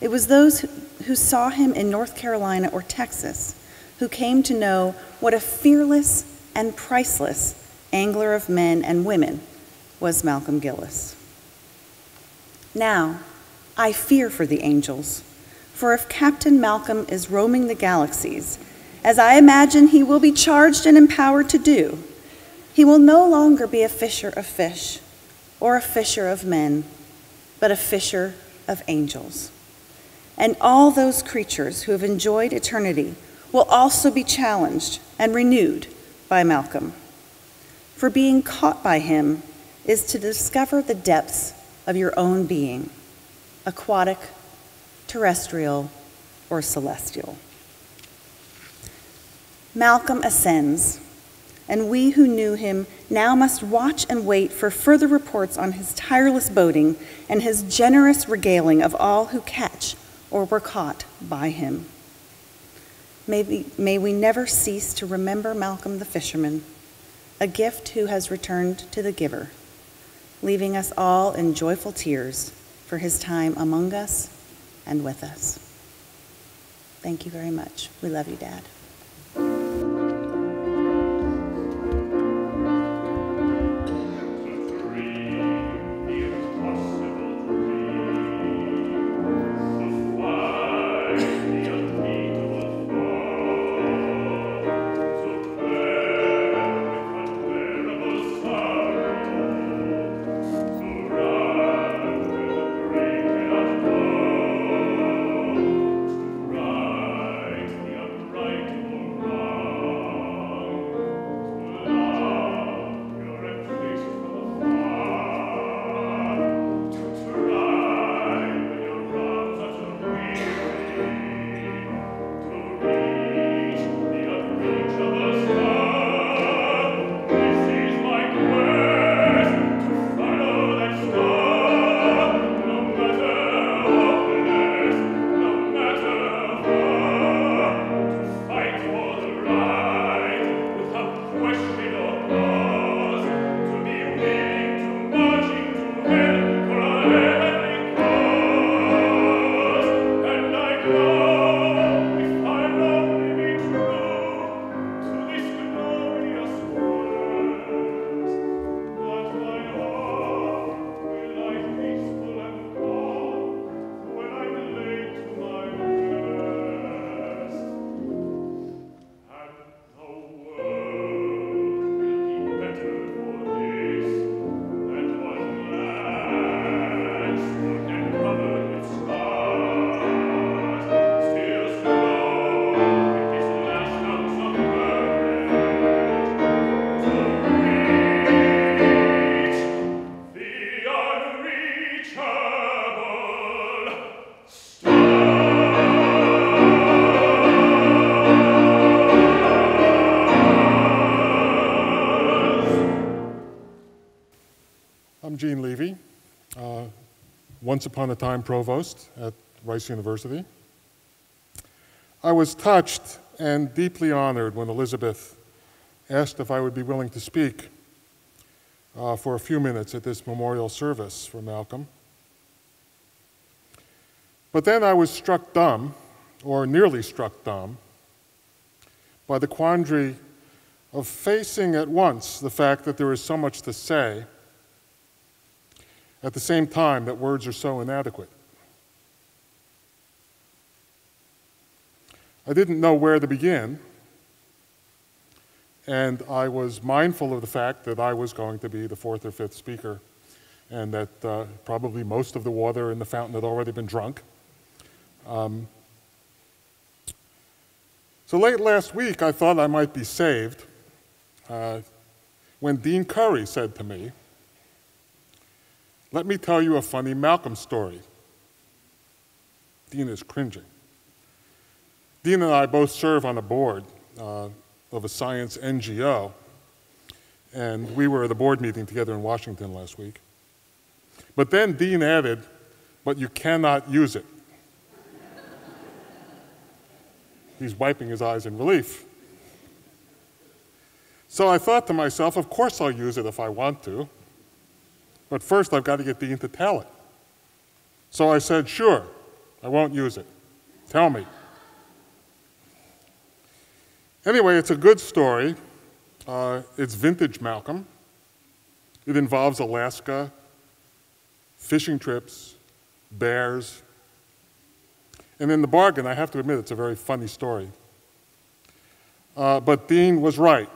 it was those who saw him in North Carolina or Texas who came to know what a fearless and priceless angler of men and women was Malcolm Gillis. Now, I fear for the angels, for if Captain Malcolm is roaming the galaxies, as I imagine he will be charged and empowered to do, he will no longer be a fisher of fish or a fisher of men, but a fisher of angels. And all those creatures who have enjoyed eternity will also be challenged and renewed by Malcolm. For being caught by him is to discover the depths of your own being, aquatic, terrestrial, or celestial. Malcolm ascends, and we who knew him now must watch and wait for further reports on his tireless boating and his generous regaling of all who catch or were caught by him. May we never cease to remember Malcolm the fisherman, a gift who has returned to the giver, leaving us all in joyful tears for his time among us and with us. Thank you very much. We love you, Dad. Once upon a time provost at Rice University. I was touched and deeply honored when Elizabeth asked if I would be willing to speak for a few minutes at this memorial service for Malcolm. But then I was struck dumb, or nearly struck dumb, by the quandary of facing at once the fact that there is so much to say at the same time that words are so inadequate. I didn't know where to begin, and I was mindful of the fact that I was going to be the fourth or fifth speaker, and that probably most of the water in the fountain had already been drunk. So late last week, I thought I might be saved when Dean Curry said to me, "Let me tell you a funny Malcolm story." Dean is cringing. Dean and I both serve on a board of a science NGO, and we were at a board meeting together in Washington last week. But then Dean added, but you cannot use it. He's wiping his eyes in relief. So I thought to myself, of course I'll use it if I want to, but first I've got to get Dean to tell it. So I said, sure, I won't use it. Tell me. Anyway, it's a good story. It's vintage Malcolm. It involves Alaska, fishing trips, bears. And in the bargain, I have to admit, it's a very funny story. But Dean was right.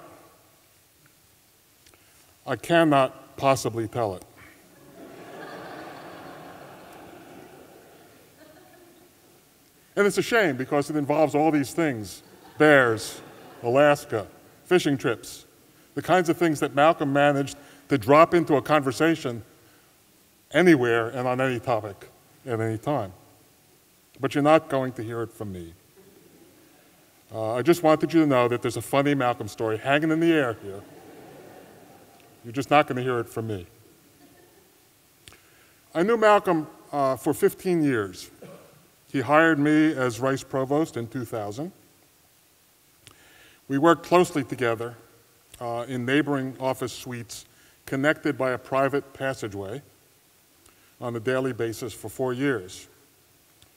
I cannot possibly tell it. And it's a shame because it involves all these things, bears, Alaska, fishing trips, the kinds of things that Malcolm managed to drop into a conversation anywhere and on any topic at any time. But you're not going to hear it from me. I just wanted you to know that there's a funny Malcolm story hanging in the air here. You're just not going to hear it from me. I knew Malcolm for 15 years. He hired me as Rice Provost in 2000. We worked closely together in neighboring office suites connected by a private passageway on a daily basis for 4 years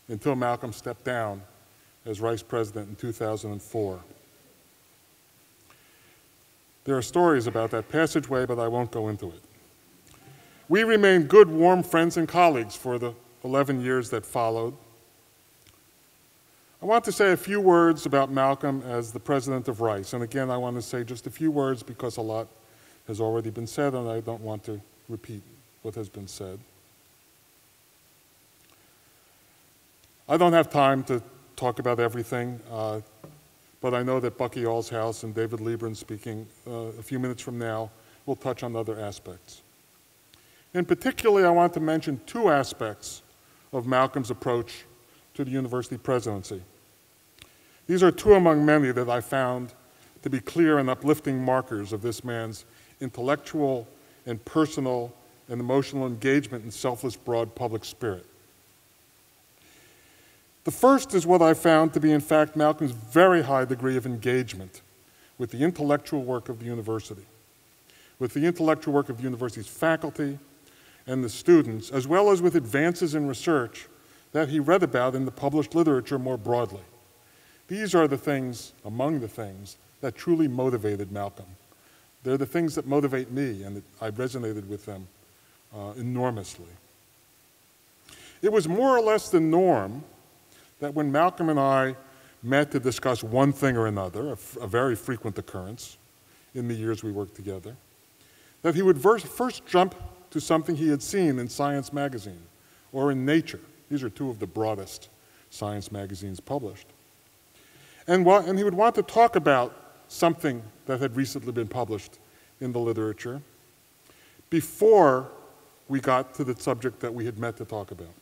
until Malcolm stepped down as Rice President in 2004. There are stories about that passageway, but I won't go into it. We remained good, warm friends and colleagues for the 11 years that followed. I want to say a few words about Malcolm as the president of Rice. And again, I want to say just a few words because a lot has already been said, and I don't want to repeat what has been said. I don't have time to talk about everything, but I know that Bucky Allshouse and David Lieberman speaking a few minutes from now will touch on other aspects. In particular, I want to mention two aspects of Malcolm's approach to the university presidency. These are two among many that I found to be clear and uplifting markers of this man's intellectual and personal and emotional engagement and selfless, broad public spirit. The first is what I found to be, in fact, Malcolm's very high degree of engagement with the intellectual work of the university, with the intellectual work of the university's faculty and the students, as well as with advances in research that he read about in the published literature more broadly. These are the things, among the things, that truly motivated Malcolm. They're the things that motivate me, and I resonated with them enormously. It was more or less the norm that when Malcolm and I met to discuss one thing or another, a very frequent occurrence in the years we worked together, that he would first jump to something he had seen in Science magazine or in Nature. These are two of the broadest science magazines published. And he would want to talk about something that had recently been published in the literature before we got to the subject that we had met to talk about.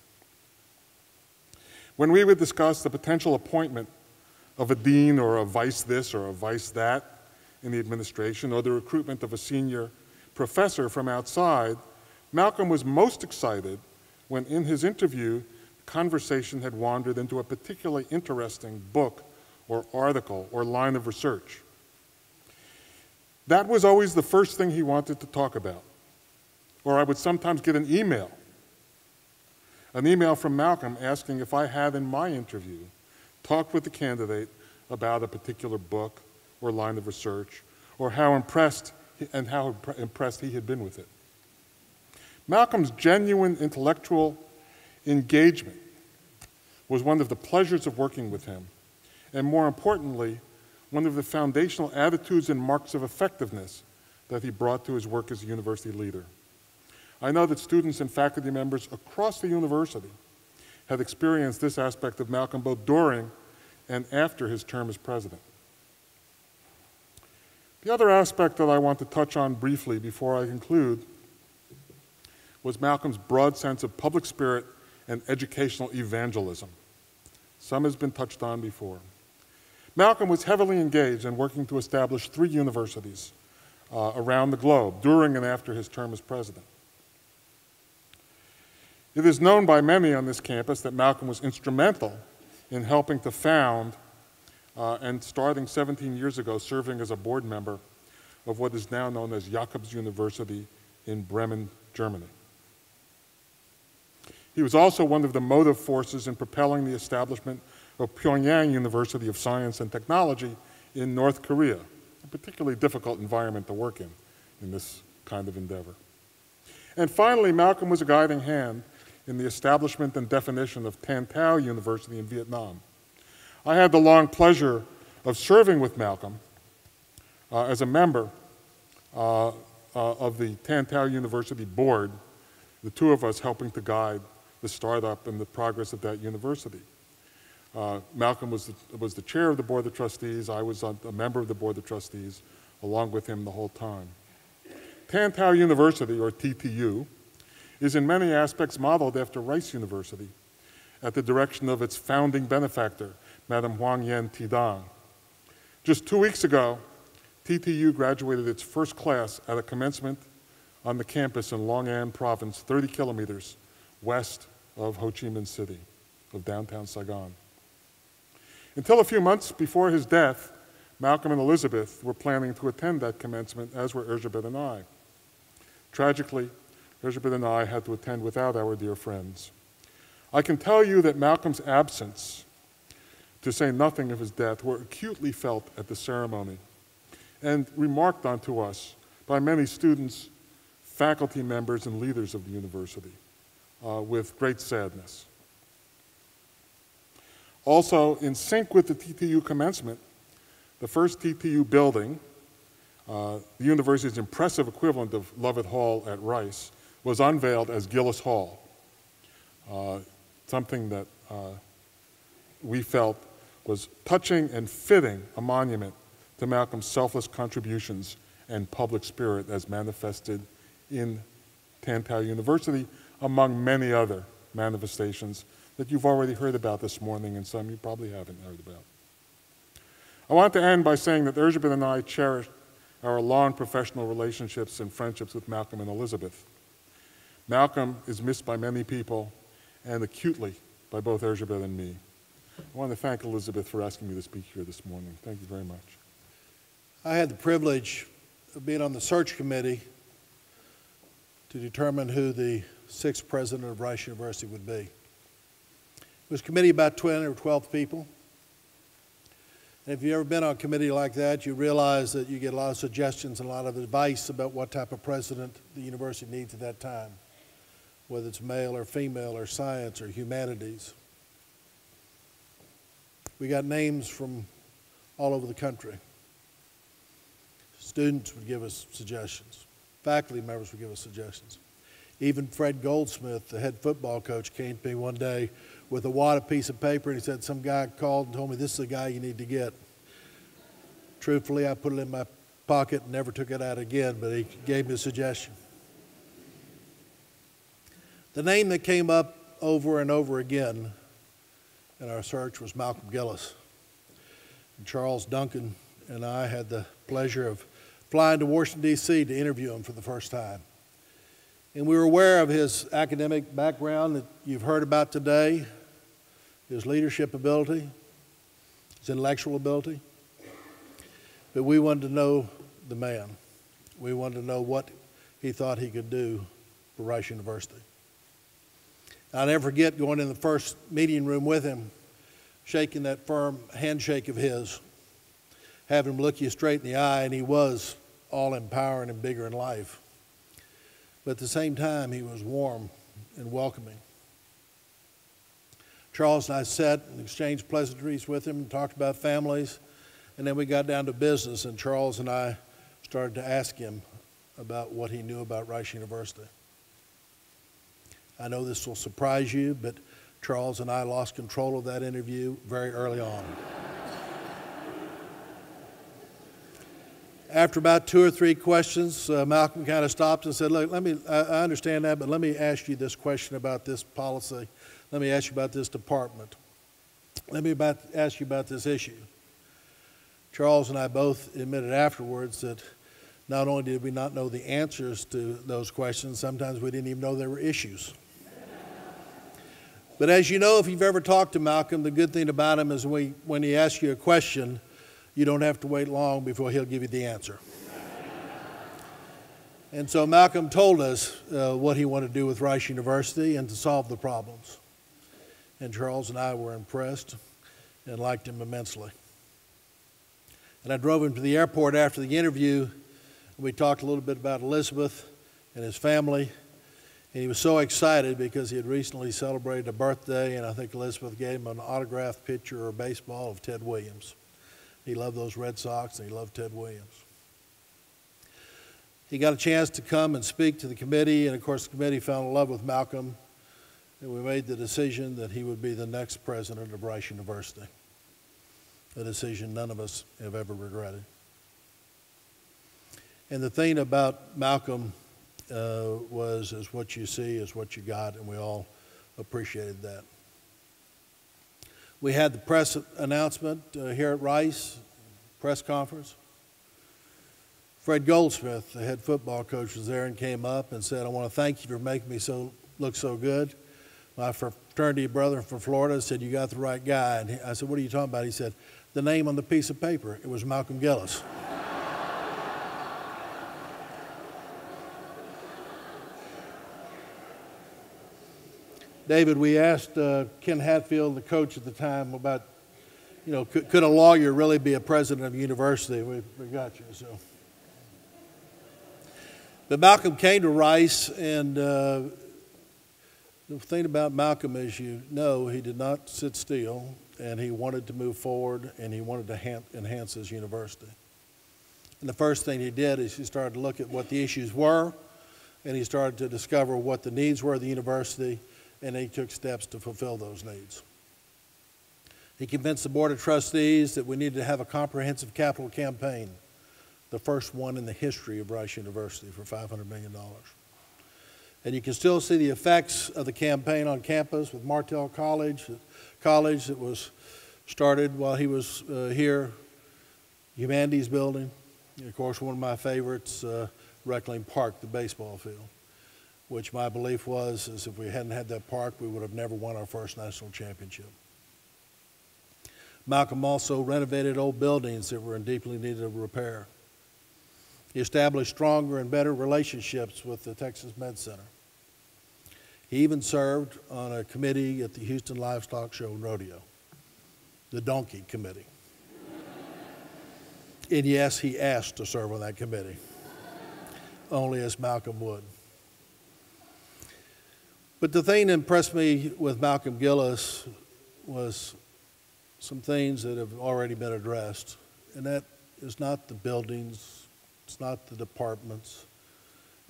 When we would discuss the potential appointment of a dean or a vice this or a vice that in the administration or the recruitment of a senior professor from outside, Malcolm was most excited when in his interview conversation had wandered into a particularly interesting book or article or line of research. That was always the first thing he wanted to talk about. Or I would sometimes get an email from Malcolm asking if I had in my interview talked with the candidate about a particular book or line of research or how impressed he had been with it. Malcolm's genuine intellectual engagement was one of the pleasures of working with him, and more importantly, one of the foundational attitudes and marks of effectiveness that he brought to his work as a university leader. I know that students and faculty members across the university had experienced this aspect of Malcolm both during and after his term as president. The other aspect that I want to touch on briefly before I conclude was Malcolm's broad sense of public spirit and educational evangelism. Some has been touched on before. Malcolm was heavily engaged in working to establish three universities around the globe during and after his term as president. It is known by many on this campus that Malcolm was instrumental in helping to found and starting 17 years ago serving as a board member of what is now known as Jacobs University in Bremen, Germany. He was also one of the motive forces in propelling the establishment of Pyongyang University of Science and Technology in North Korea, a particularly difficult environment to work in this kind of endeavor. And finally, Malcolm was a guiding hand in the establishment and definition of Tan Tao University in Vietnam. I had the long pleasure of serving with Malcolm as a member of the Tan Tao University board, the two of us helping to guide the startup and the progress of that university. Malcolm was the chair of the Board of Trustees. I was a member of the Board of Trustees along with him the whole time. Tan Tao University, or TTU, is in many aspects modeled after Rice University at the direction of its founding benefactor, Madam Huang Yen Tidang. Just 2 weeks ago, TTU graduated its first class at a commencement on the campus in Long An Province, 30 kilometers west of Ho Chi Minh City, of downtown Saigon. Until a few months before his death, Malcolm and Elizabeth were planning to attend that commencement, as were Erzsébet and I. Tragically, Erzsébet and I had to attend without our dear friends. I can tell you that Malcolm's absence, to say nothing of his death, were acutely felt at the ceremony and remarked on to us by many students, faculty members, and leaders of the university with great sadness. Also, in sync with the TTU commencement, the first TTU building, the university's impressive equivalent of Lovett Hall at Rice, was unveiled as Gillis Hall, something that we felt was touching and fitting, a monument to Malcolm's selfless contributions and public spirit as manifested in Tan Tao University, among many other manifestations that you've already heard about this morning, and some you probably haven't heard about. I want to end by saying that Erzsébet and I cherished our long professional relationships and friendships with Malcolm and Elizabeth. Malcolm is missed by many people, and acutely by both Erzsébet and me. I want to thank Elizabeth for asking me to speak here this morning. Thank you very much. I had the privilege of being on the search committee to determine who the 6th president of Rice University would be. It was a committee of about 10 or 12 people. And if you've ever been on a committee like that, you realize that you get a lot of suggestions and a lot of advice about what type of president the university needs at that time, whether it's male or female or science or humanities. We got names from all over the country. Students would give us suggestions. Faculty members would give us suggestions. Even Fred Goldsmith, the head football coach, came to me one day with a wad of piece of paper, and he said, some guy called and told me, this is the guy you need to get. Truthfully, I put it in my pocket and never took it out again, but he gave me a suggestion. The name that came up over and over again in our search was Malcolm Gillis. And Charles Duncan and I had the pleasure of flying to Washington, D.C. to interview him for the first time. And we were aware of his academic background that you've heard about today, his leadership ability, his intellectual ability. But we wanted to know the man. We wanted to know what he thought he could do for Rice University. I'll never forget going in the first meeting room with him, shaking that firm handshake of his, having him look you straight in the eye, and he was all-empowering and bigger in life. But at the same time, he was warm and welcoming. Charles and I sat and exchanged pleasantries with him and talked about families, and then we got down to business, and Charles and I started to ask him about what he knew about Rice University. I know this will surprise you, but Charles and I lost control of that interview very early on. After about 2 or 3 questions, Malcolm kind of stopped and said, look, I understand that, but let me ask you this question about this policy. Let me ask you about this department. Let me ask you about this issue. Charles and I both admitted afterwards that not only did we not know the answers to those questions, sometimes we didn't even know there were issues. But as you know, if you've ever talked to Malcolm, the good thing about him is when he asks you a question, you don't have to wait long before he'll give you the answer. And so Malcolm told us what he wanted to do with Rice University and to solve the problems. And Charles and I were impressed and liked him immensely. And I drove him to the airport after the interview, and we talked a little bit about Elizabeth and his family. And he was so excited because he had recently celebrated a birthday, and I think Elizabeth gave him an autographed picture or baseball of Ted Williams. He loved those Red Sox, and he loved Ted Williams. He got a chance to come and speak to the committee, and of course the committee fell in love with Malcolm, and we made the decision that he would be the next president of Rice University, a decision none of us have ever regretted. And the thing about Malcolm is what you see is what you got, and we all appreciated that. We had the press announcement here at Rice, press conference. Fred Goldsmith, the head football coach, was there and came up and said, "I want to thank you for making me look so good. My fraternity brother from Florida said, you got the right guy." And I said, "What are you talking about?" He said, "The name on the piece of paper, it was Malcolm Gillis." David, we asked Ken Hatfield, the coach at the time, about, you know, could a lawyer really be a president of a university? We got you, so. But Malcolm came to Rice, and the thing about Malcolm is, you know, he did not sit still, and he wanted to move forward, and he wanted to enhance his university. And the first thing he did is he started to look at what the issues were, and he started to discover what the needs were of the university, and he took steps to fulfill those needs. He convinced the Board of Trustees that we needed to have a comprehensive capital campaign, the first one in the history of Rice University, for $500 million. And you can still see the effects of the campaign on campus with Martell College, a college that was started while he was here, Humanities Building, and of course one of my favorites, Reckling Park, the baseball field, which my belief was is if we hadn't had that park, we would have never won our first national championship. Malcolm also renovated old buildings that were in deeply need of repair. He established stronger and better relationships with the Texas Med Center. He even served on a committee at the Houston Livestock Show and Rodeo, the Donkey Committee. And yes, he asked to serve on that committee, only as Malcolm would. But the thing that impressed me with Malcolm Gillis was some things that have already been addressed, and that is not the buildings, it's not the departments,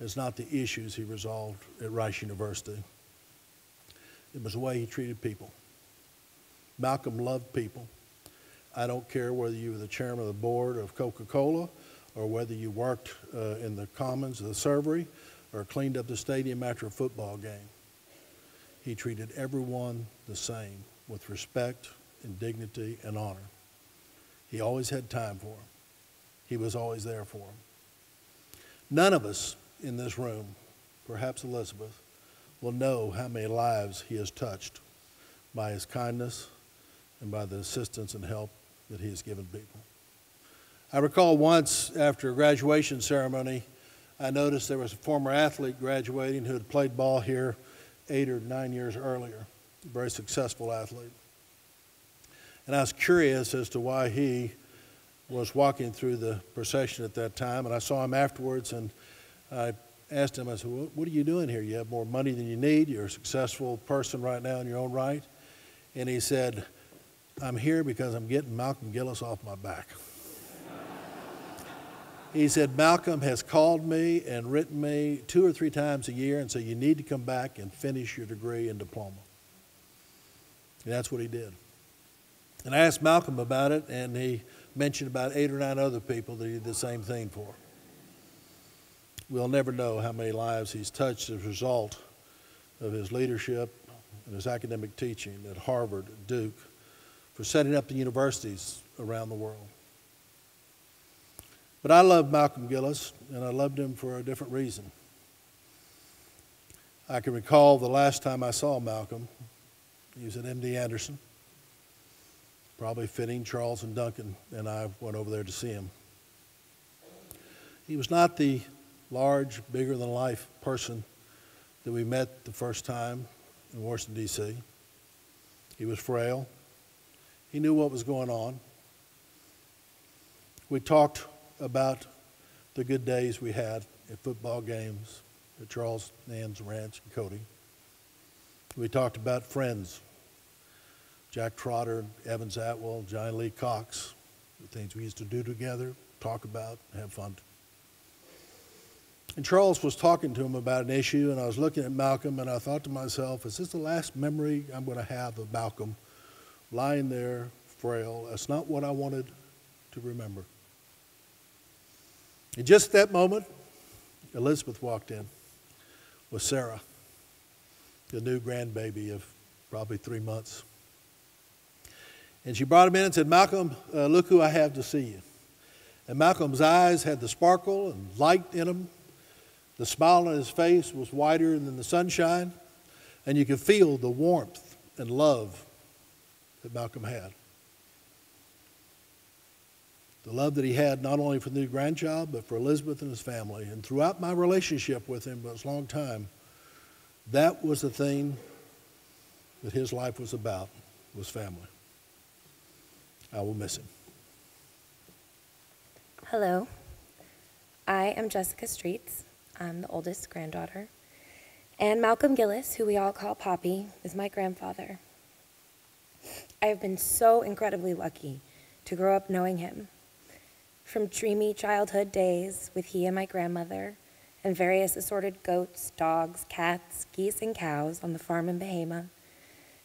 it's not the issues he resolved at Rice University. It was the way he treated people. Malcolm loved people. I don't care whether you were the chairman of the board of Coca-Cola or whether you worked in the commons or the servery or cleaned up the stadium after a football game. He treated everyone the same, with respect and dignity and honor. He always had time for him. He was always there for him. None of us in this room, perhaps Elizabeth, will know how many lives he has touched by his kindness and by the assistance and help that he has given people. I recall once after a graduation ceremony, I noticed there was a former athlete graduating who had played ball here 8 or 9 years earlier, a very successful athlete. And I was curious as to why he was walking through the procession at that time, and I saw him afterwards, and I asked him, I said, "Well, what are you doing here? You have more money than you need, you're a successful person right now in your own right." And he said, "I'm here because I'm getting Malcolm Gillis off my back." He said, "Malcolm has called me and written me 2 or 3 times a year and said, you need to come back and finish your degree and diploma." And that's what he did. And I asked Malcolm about it, and he mentioned about 8 or 9 other people that he did the same thing for. We'll never know how many lives he's touched as a result of his leadership and his academic teaching at Harvard, Duke, for setting up the universities around the world, But I love Malcolm Gillis, and I loved him for a different reason. I can recall the last time I saw Malcolm. He was at MD Anderson. Probably fitting, Charles and Duncan and I went over there to see him. He was not the large, bigger-than-life person that we met the first time in Washington, D.C. He was frail. He knew what was going on. We talked about the good days we had at football games at Charles Nann's Ranch in Cody. We talked about friends, Jack Trotter, Evans Atwell, John Lee Cox, the things we used to do together, talk about, have fun. And Charles was talking to him about an issue, and I was looking at Malcolm, and I thought to myself, is this the last memory I'm going to have of Malcolm lying there, frail? That's not what I wanted to remember. In just that moment, Elizabeth walked in with Sarah, the new grandbaby of probably 3 months. And she brought him in and said, Malcolm, look who I have to see you. And Malcolm's eyes had the sparkle and light in them. The smile on his face was wider than the sunshine. And you could feel the warmth and love that Malcolm had. The love that he had not only for the new grandchild, but for Elizabeth and his family. And throughout my relationship with him, but it was a long time, that was the thing that his life was about, was family. I will miss him. Hello. I am Jessica Streets. I'm the oldest granddaughter. And Malcolm Gillis, who we all call Poppy, is my grandfather. I have been so incredibly lucky to grow up knowing him. From dreamy childhood days with he and my grandmother and various assorted goats, dogs, cats, geese, and cows on the farm in Bahama,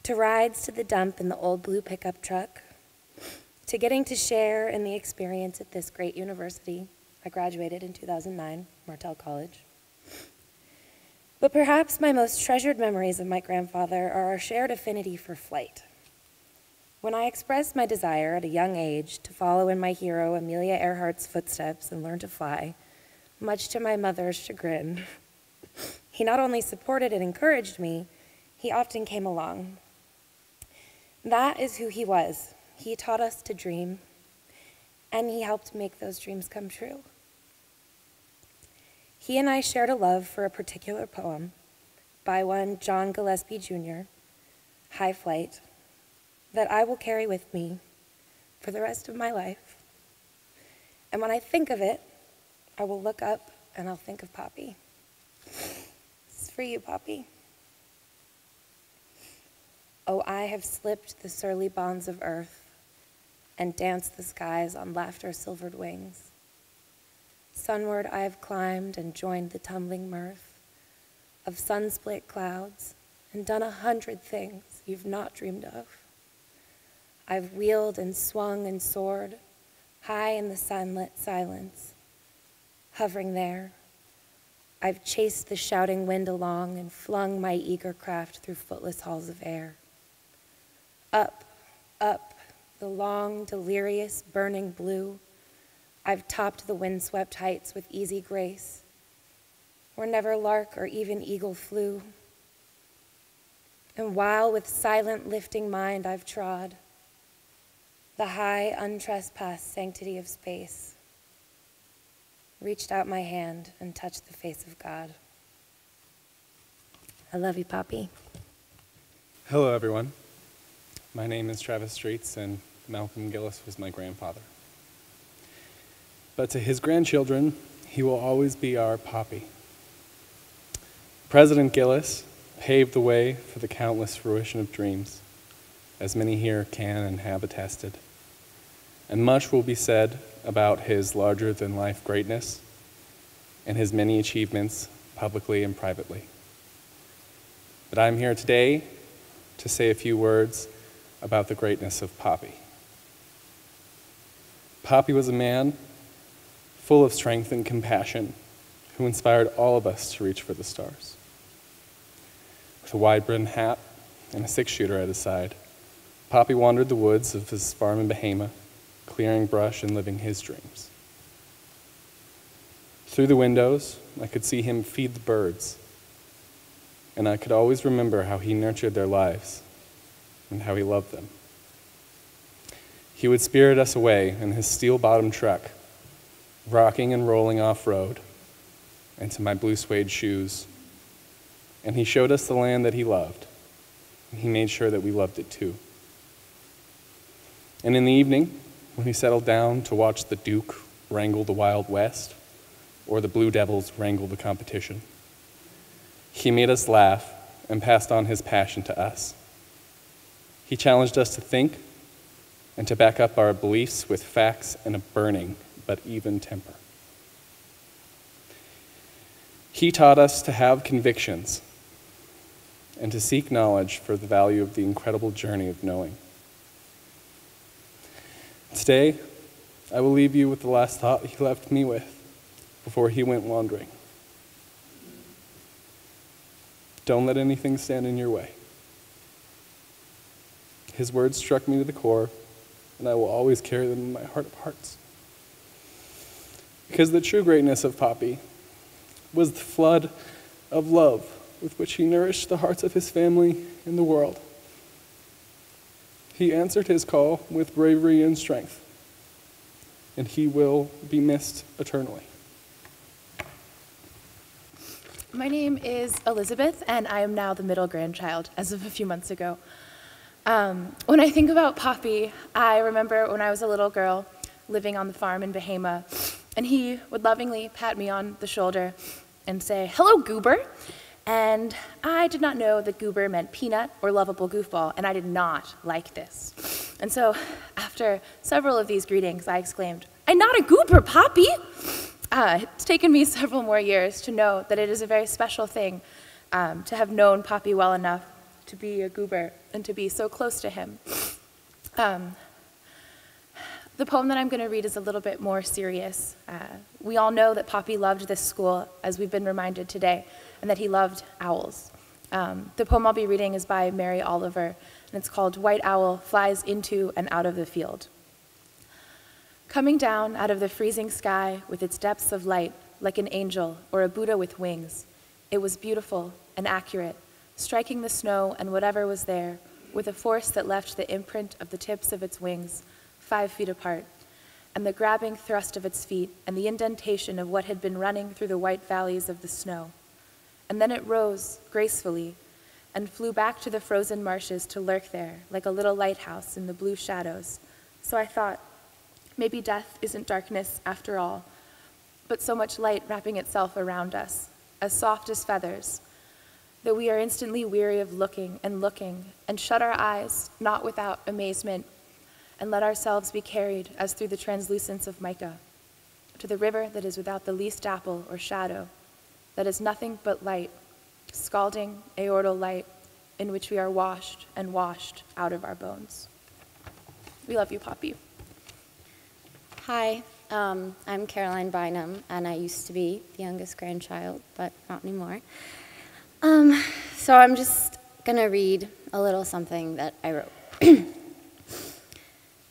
to rides to the dump in the old blue pickup truck, to getting to share in the experience at this great university. I graduated in 2009, Martel College. But perhaps my most treasured memories of my grandfather are our shared affinity for flight. When I expressed my desire at a young age to follow in my hero Amelia Earhart's footsteps and learn to fly, much to my mother's chagrin, he not only supported and encouraged me, he often came along. That is who he was. He taught us to dream, and he helped make those dreams come true. He and I shared a love for a particular poem by one John Gillespie Jr., High Flight, that I will carry with me for the rest of my life. And when I think of it, I will look up and I'll think of Poppy. It's for you, Poppy. Oh, I have slipped the surly bonds of earth and danced the skies on laughter-silvered wings. Sunward I have climbed and joined the tumbling mirth of sun-split clouds and done 100 things you've not dreamed of. I've wheeled and swung and soared high in the sunlit silence, hovering there. I've chased the shouting wind along and flung my eager craft through footless halls of air. Up, up, the long, delirious, burning blue. I've topped the windswept heights with easy grace, where never lark or even eagle flew. And while with silent, lifting mind I've trod the high, untrespassed sanctity of space, reached out my hand and touched the face of God. I love you, Poppy. Hello, everyone. My name is Travis Streets, and Malcolm Gillis was my grandfather. But to his grandchildren, he will always be our Poppy. President Gillis paved the way for the countless fruition of dreams, as many here can and have attested. And much will be said about his larger-than-life greatness and his many achievements publicly and privately. But I'm here today to say a few words about the greatness of Poppy. Poppy was a man full of strength and compassion who inspired all of us to reach for the stars. With a wide-brimmed hat and a six-shooter at his side, Poppy wandered the woods of his farm in Bahama, clearing brush and living his dreams. Through the windows, I could see him feed the birds, and I could always remember how he nurtured their lives and how he loved them. He would spirit us away in his steel-bottomed truck, rocking and rolling off-road into my blue suede shoes, and he showed us the land that he loved, and he made sure that we loved it too. And in the evening, when he settled down to watch the Duke wrangle the Wild West or the Blue Devils wrangle the competition, he made us laugh and passed on his passion to us. He challenged us to think and to back up our beliefs with facts and a burning but even temper. He taught us to have convictions and to seek knowledge for the value of the incredible journey of knowing. Today, I will leave you with the last thought he left me with before he went wandering. Don't let anything stand in your way. His words struck me to the core, and I will always carry them in my heart of hearts. Because the true greatness of Poppy was the flood of love with which he nourished the hearts of his family and the world. He answered his call with bravery and strength, and he will be missed eternally. My name is Elizabeth, and I am now the middle grandchild as of a few months ago. When I think about Poppy, I remember when I was a little girl living on the farm in Bahama, and he would lovingly pat me on the shoulder and say, "Hello, Goober." And I did not know that Goober meant peanut or lovable goofball, and I did not like this. And so after several of these greetings, I exclaimed, "I'm not a Goober, Poppy!" It's taken me several more years to know that it is a very special thing to have known Poppy well enough to be a Goober and to be so close to him. The poem that I'm going to read is a little bit more serious. We all know that Poppy loved this school, as we've been reminded today, and that he loved owls. The poem I'll be reading is by Mary Oliver, and it's called "White Owl Flies Into and Out of the Field." Coming down out of the freezing sky with its depths of light, like an angel or a Buddha with wings, it was beautiful and accurate, striking the snow and whatever was there with a force that left the imprint of the tips of its wings 5 feet apart, and the grabbing thrust of its feet and the indentation of what had been running through the white valleys of the snow. And then it rose gracefully and flew back to the frozen marshes to lurk there like a little lighthouse in the blue shadows. So I thought, maybe death isn't darkness after all, but so much light wrapping itself around us, as soft as feathers, that we are instantly weary of looking and looking, and shut our eyes, not without amazement, and let ourselves be carried, as through the translucence of mica, to the river that is without the least dapple or shadow, that is nothing but light, scalding aortal light, in which we are washed and washed out of our bones. We love you, Poppy. Hi, I'm Caroline Bynum, and I used to be the youngest grandchild, but not anymore. So I'm just going to read a little something that I wrote.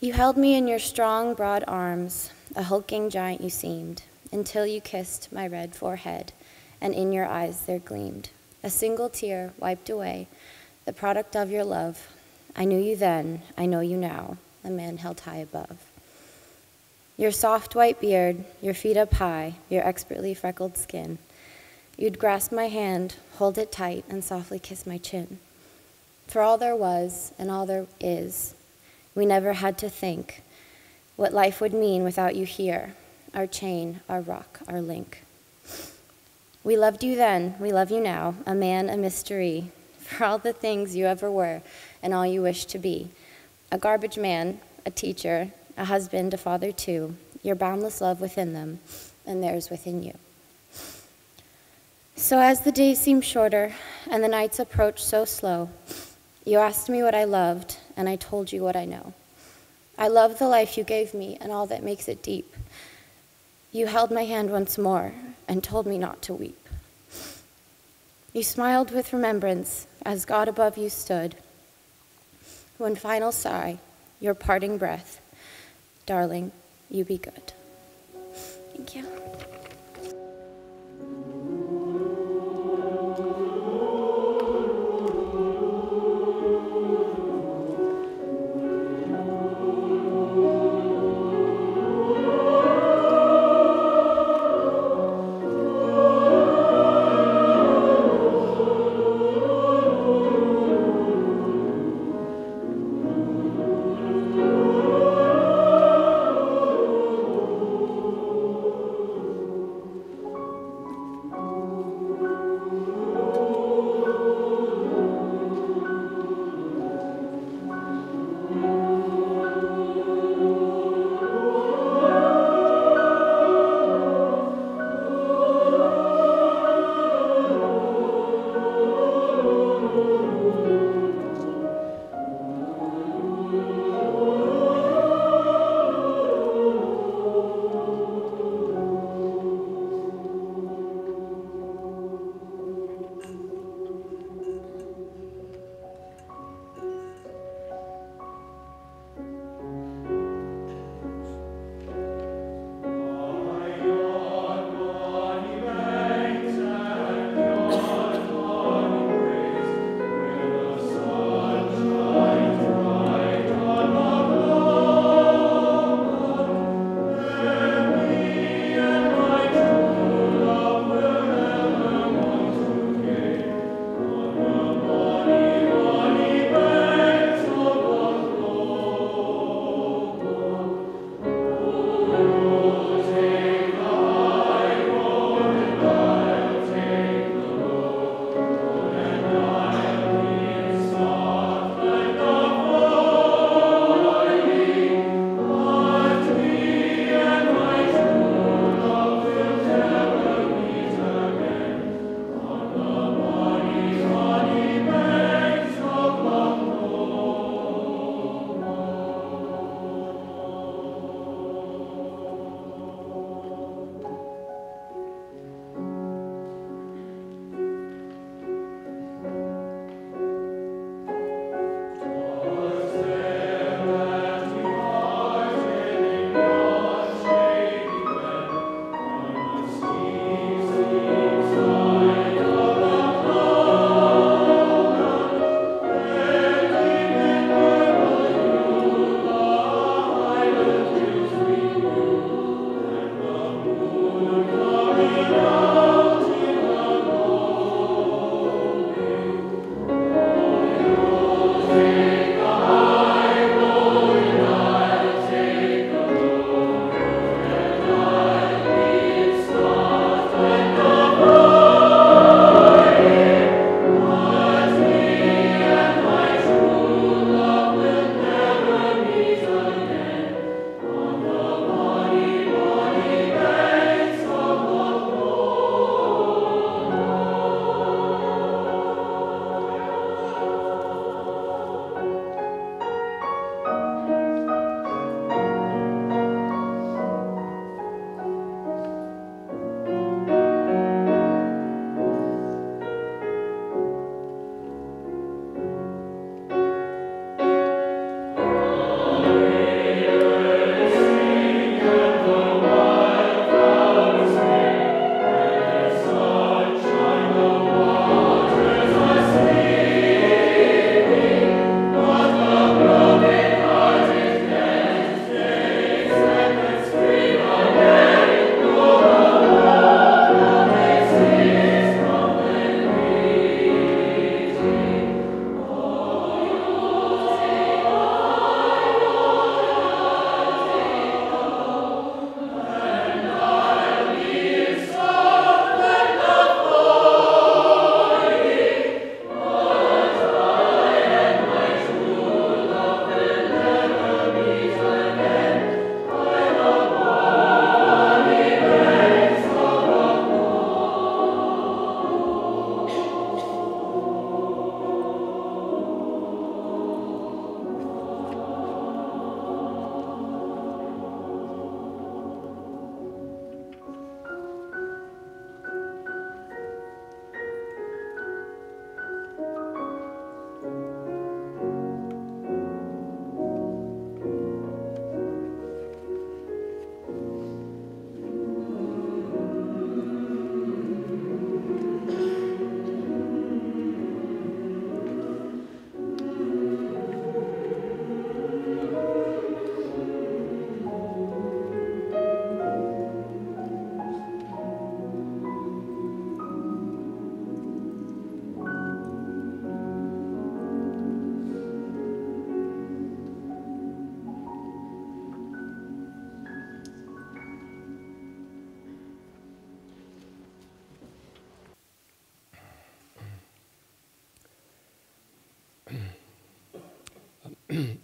You held me in your strong, broad arms, a hulking giant you seemed, until you kissed my red forehead, and in your eyes there gleamed a single tear wiped away, the product of your love. I knew you then, I know you now, a man held high above. Your soft white beard, your feet up high, your expertly freckled skin. You'd grasp my hand, hold it tight, and softly kiss my chin. For all there was and all there is, we never had to think what life would mean without you here, our chain, our rock, our link. We loved you then, we love you now, a man, a mystery, for all the things you ever were and all you wish to be. A garbage man, a teacher, a husband, a father too, your boundless love within them, and theirs within you. So as the days seemed shorter and the nights approached so slow, you asked me what I loved, and I told you what I know. I loved the life you gave me and all that makes it deep. You held my hand once more and told me not to weep. You smiled with remembrance as God above you stood. One final sigh, your parting breath, darling, you be good. Thank you.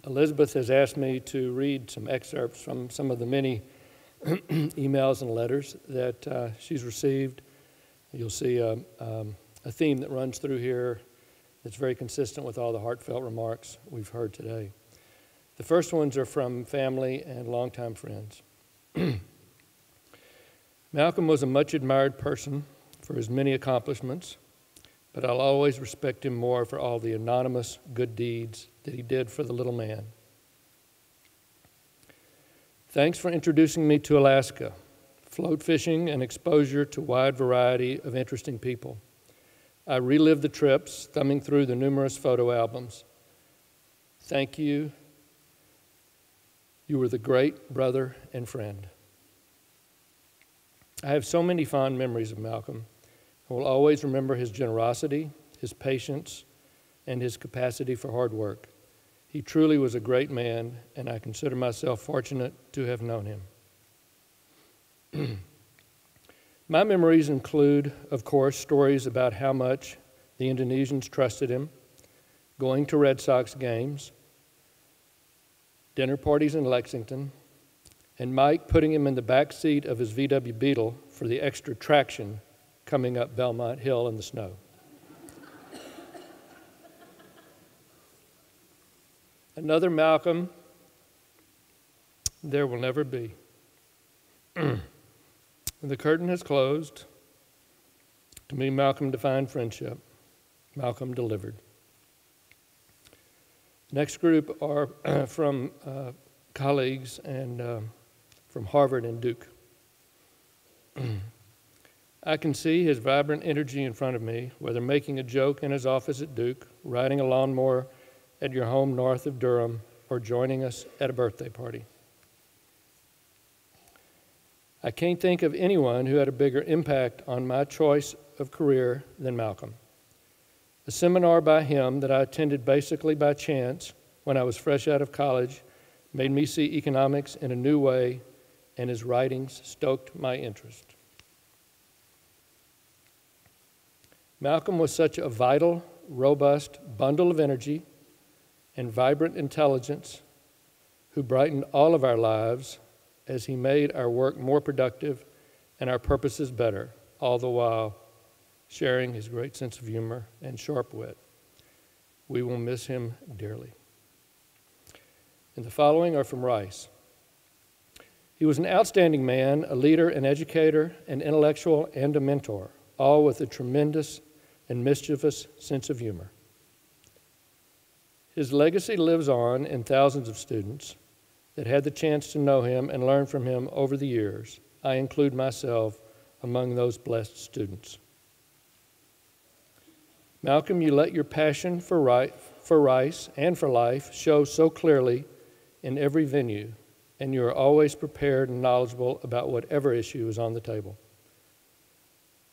Elizabeth has asked me to read some excerpts from some of the many emails and letters that she's received. You'll see a theme that runs through here that's very consistent with all the heartfelt remarks we've heard today. The first ones are from family and longtime friends. Malcolm was a much admired person for his many accomplishments, but I'll always respect him more for all the anonymous good deeds that he did for the little man. Thanks for introducing me to Alaska, float fishing, and exposure to a wide variety of interesting people. I relived the trips, thumbing through the numerous photo albums. Thank you. You were the great brother and friend. I have so many fond memories of Malcolm. I will always remember his generosity, his patience, and his capacity for hard work. He truly was a great man, and I consider myself fortunate to have known him. My memories include, of course, stories about how much the Indonesians trusted him, going to Red Sox games, dinner parties in Lexington, and Mike putting him in the back seat of his VW Beetle for the extra traction coming up Belmont Hill in the snow. Another Malcolm there will never be. The curtain has closed. To me, Malcolm defined friendship. Malcolm delivered. Next group are from colleagues and from Harvard and Duke. I can see his vibrant energy in front of me, whether making a joke in his office at Duke, riding a lawnmower at your home north of Durham, or joining us at a birthday party. I can't think of anyone who had a bigger impact on my choice of career than Malcolm. A seminar by him that I attended basically by chance when I was fresh out of college made me see economics in a new way, and his writings stoked my interest. Malcolm was such a vital, robust bundle of energy and vibrant intelligence who brightened all of our lives as he made our work more productive and our purposes better, all the while sharing his great sense of humor and sharp wit. We will miss him dearly. And the following are from Rice. He was an outstanding man, a leader, an educator, an intellectual, and a mentor, all with a tremendous and mischievous sense of humor. His legacy lives on in thousands of students that had the chance to know him and learn from him over the years. I include myself among those blessed students. Malcolm, you let your passion for Rice and for life show so clearly in every venue, and you are always prepared and knowledgeable about whatever issue is on the table.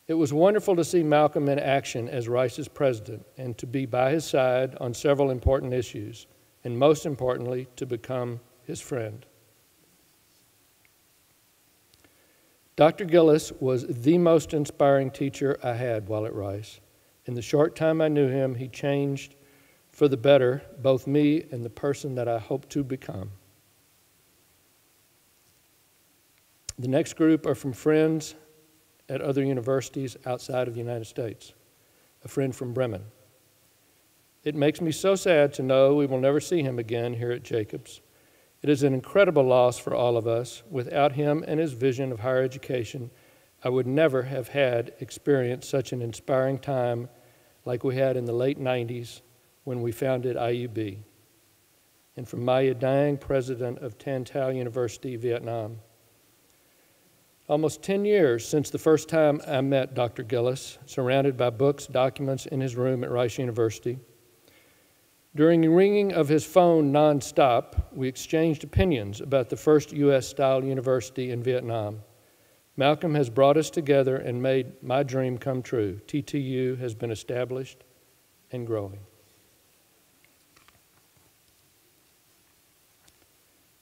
It was wonderful to see Malcolm in action as Rice's president and to be by his side on several important issues, and most importantly, to become his friend. Dr. Gillis was the most inspiring teacher I had while at Rice. In the short time I knew him, he changed for the better both me and the person that I hope to become. The next group are from friends at other universities outside of the United States, a friend from Bremen. It makes me so sad to know we will never see him again here at Jacobs. It is an incredible loss for all of us. Without him and his vision of higher education, I would never have had experienced such an inspiring time like we had in the late 90s when we founded IUB. And from Maya Dang, president of Tan Tao University, Vietnam. Almost 10 years since the first time I met Dr. Gillis, surrounded by books, documents in his room at Rice University. During the ringing of his phone nonstop, we exchanged opinions about the first U.S.-style university in Vietnam. Malcolm has brought us together and made my dream come true. TTU has been established and growing.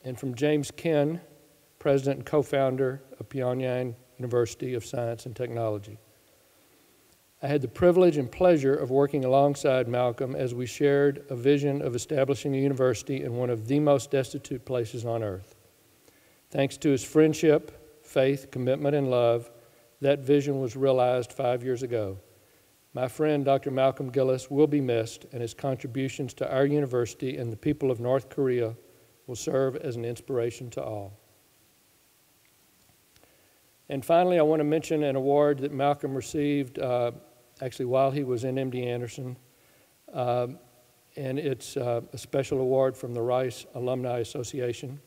And from James Ken, president and co-founder of Pyongyang University of Science and Technology. I had the privilege and pleasure of working alongside Malcolm as we shared a vision of establishing a university in one of the most destitute places on earth. Thanks to his friendship, faith, commitment, and love, that vision was realized 5 years ago. My friend, Dr. Malcolm Gillis, will be missed, and his contributions to our university and the people of North Korea will serve as an inspiration to all. And finally, I want to mention an award that Malcolm received actually while he was in MD Anderson, and it's a special award from the Rice Alumni Association.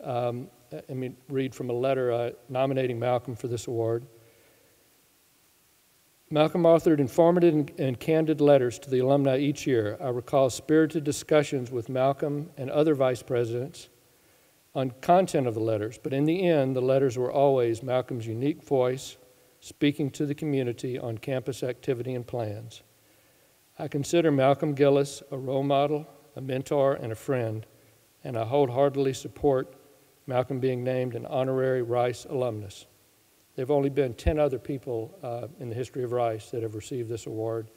Let me read from a letter nominating Malcolm for this award. Malcolm authored informative and candid letters to the alumni each year. I recall spirited discussions with Malcolm and other vice presidents on content of the letters, but in the end, the letters were always Malcolm's unique voice speaking to the community on campus activity and plans. I consider Malcolm Gillis a role model, a mentor, and a friend, and I wholeheartedly support Malcolm being named an honorary Rice alumnus. There've only been 10 other people in the history of Rice that have received this award,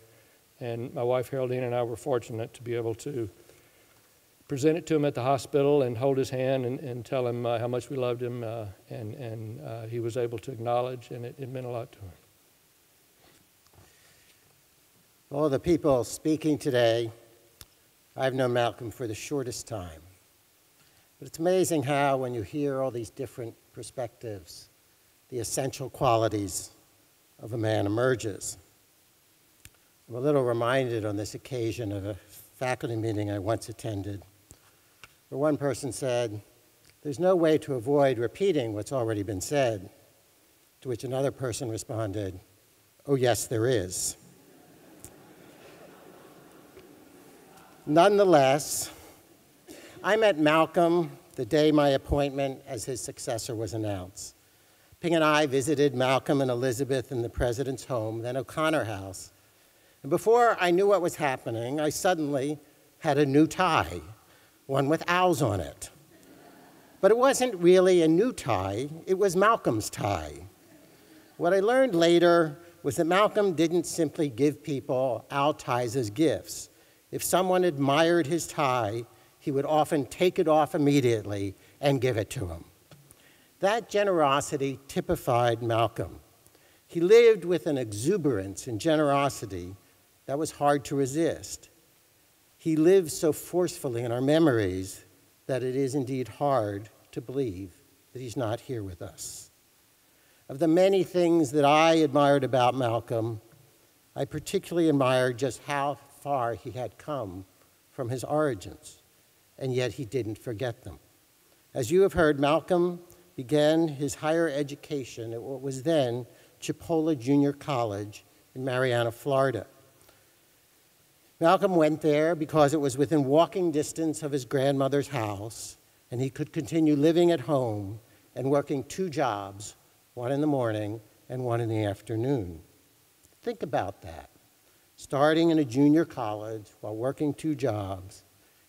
and my wife Geraldine and I were fortunate to be able to present it to him at the hospital and hold his hand and tell him how much we loved him, and he was able to acknowledge, and it meant a lot to him. All the people speaking today, I've known Malcolm for the shortest time. But it's amazing how when you hear all these different perspectives, the essential qualities of a man emerges. I'm a little reminded on this occasion of a faculty meeting I once attended, where one person said, "There's no way to avoid repeating what's already been said," to which another person responded, "Oh yes, there is." Nonetheless, I met Malcolm the day my appointment as his successor was announced. Ping and I visited Malcolm and Elizabeth in the president's home, then O'Connor House. And before I knew what was happening, I suddenly had a new tie, one with owls on it. But it wasn't really a new tie, it was Malcolm's tie. What I learned later was that Malcolm didn't simply give people owl ties as gifts. If someone admired his tie, he would often take it off immediately and give it to him. That generosity typified Malcolm. He lived with an exuberance and generosity that was hard to resist. He lives so forcefully in our memories that it is indeed hard to believe that he's not here with us. Of the many things that I admired about Malcolm, I particularly admired just how far he had come from his origins, and yet he didn't forget them. As you have heard, Malcolm began his higher education at what was then Chipola Junior College in Marianna, Florida. Malcolm went there because it was within walking distance of his grandmother's house, and he could continue living at home and working two jobs, one in the morning and one in the afternoon. Think about that. Starting in a junior college while working two jobs,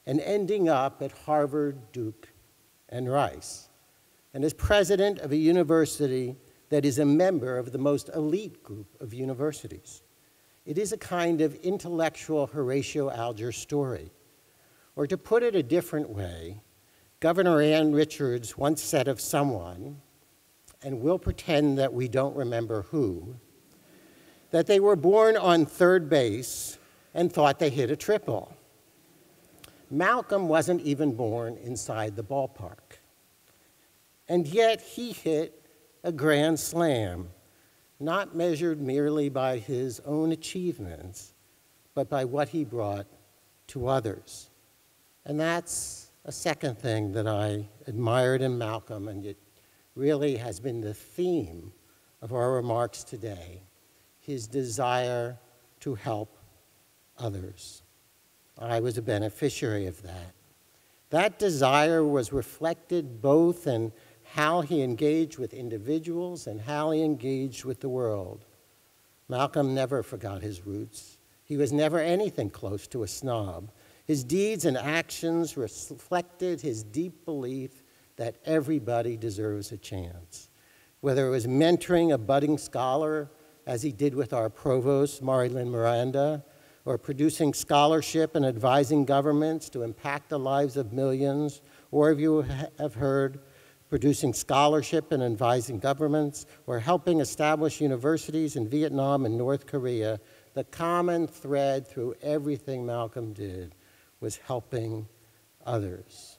and ending up at Harvard, Duke, and Rice. And as president of a university that is a member of the most elite group of universities. It is a kind of intellectual Horatio Alger story. Or to put it a different way, Governor Ann Richards once said of someone, and we'll pretend that we don't remember who, that they were born on third base and thought they hit a triple. Malcolm wasn't even born inside the ballpark. And yet he hit a grand slam, not measured merely by his own achievements, but by what he brought to others. And that's a second thing that I admired in Malcolm, and it really has been the theme of our remarks today, his desire to help others. I was a beneficiary of that. That desire was reflected both in how he engaged with individuals and how he engaged with the world. Malcolm never forgot his roots. He was never anything close to a snob. His deeds and actions reflected his deep belief that everybody deserves a chance. Whether it was mentoring a budding scholar as he did with our provost, Marilyn Miranda, or producing scholarship and advising governments to impact the lives of millions, or if you have heard, producing scholarship and advising governments, or helping establish universities in Vietnam and North Korea, the common thread through everything Malcolm did was helping others.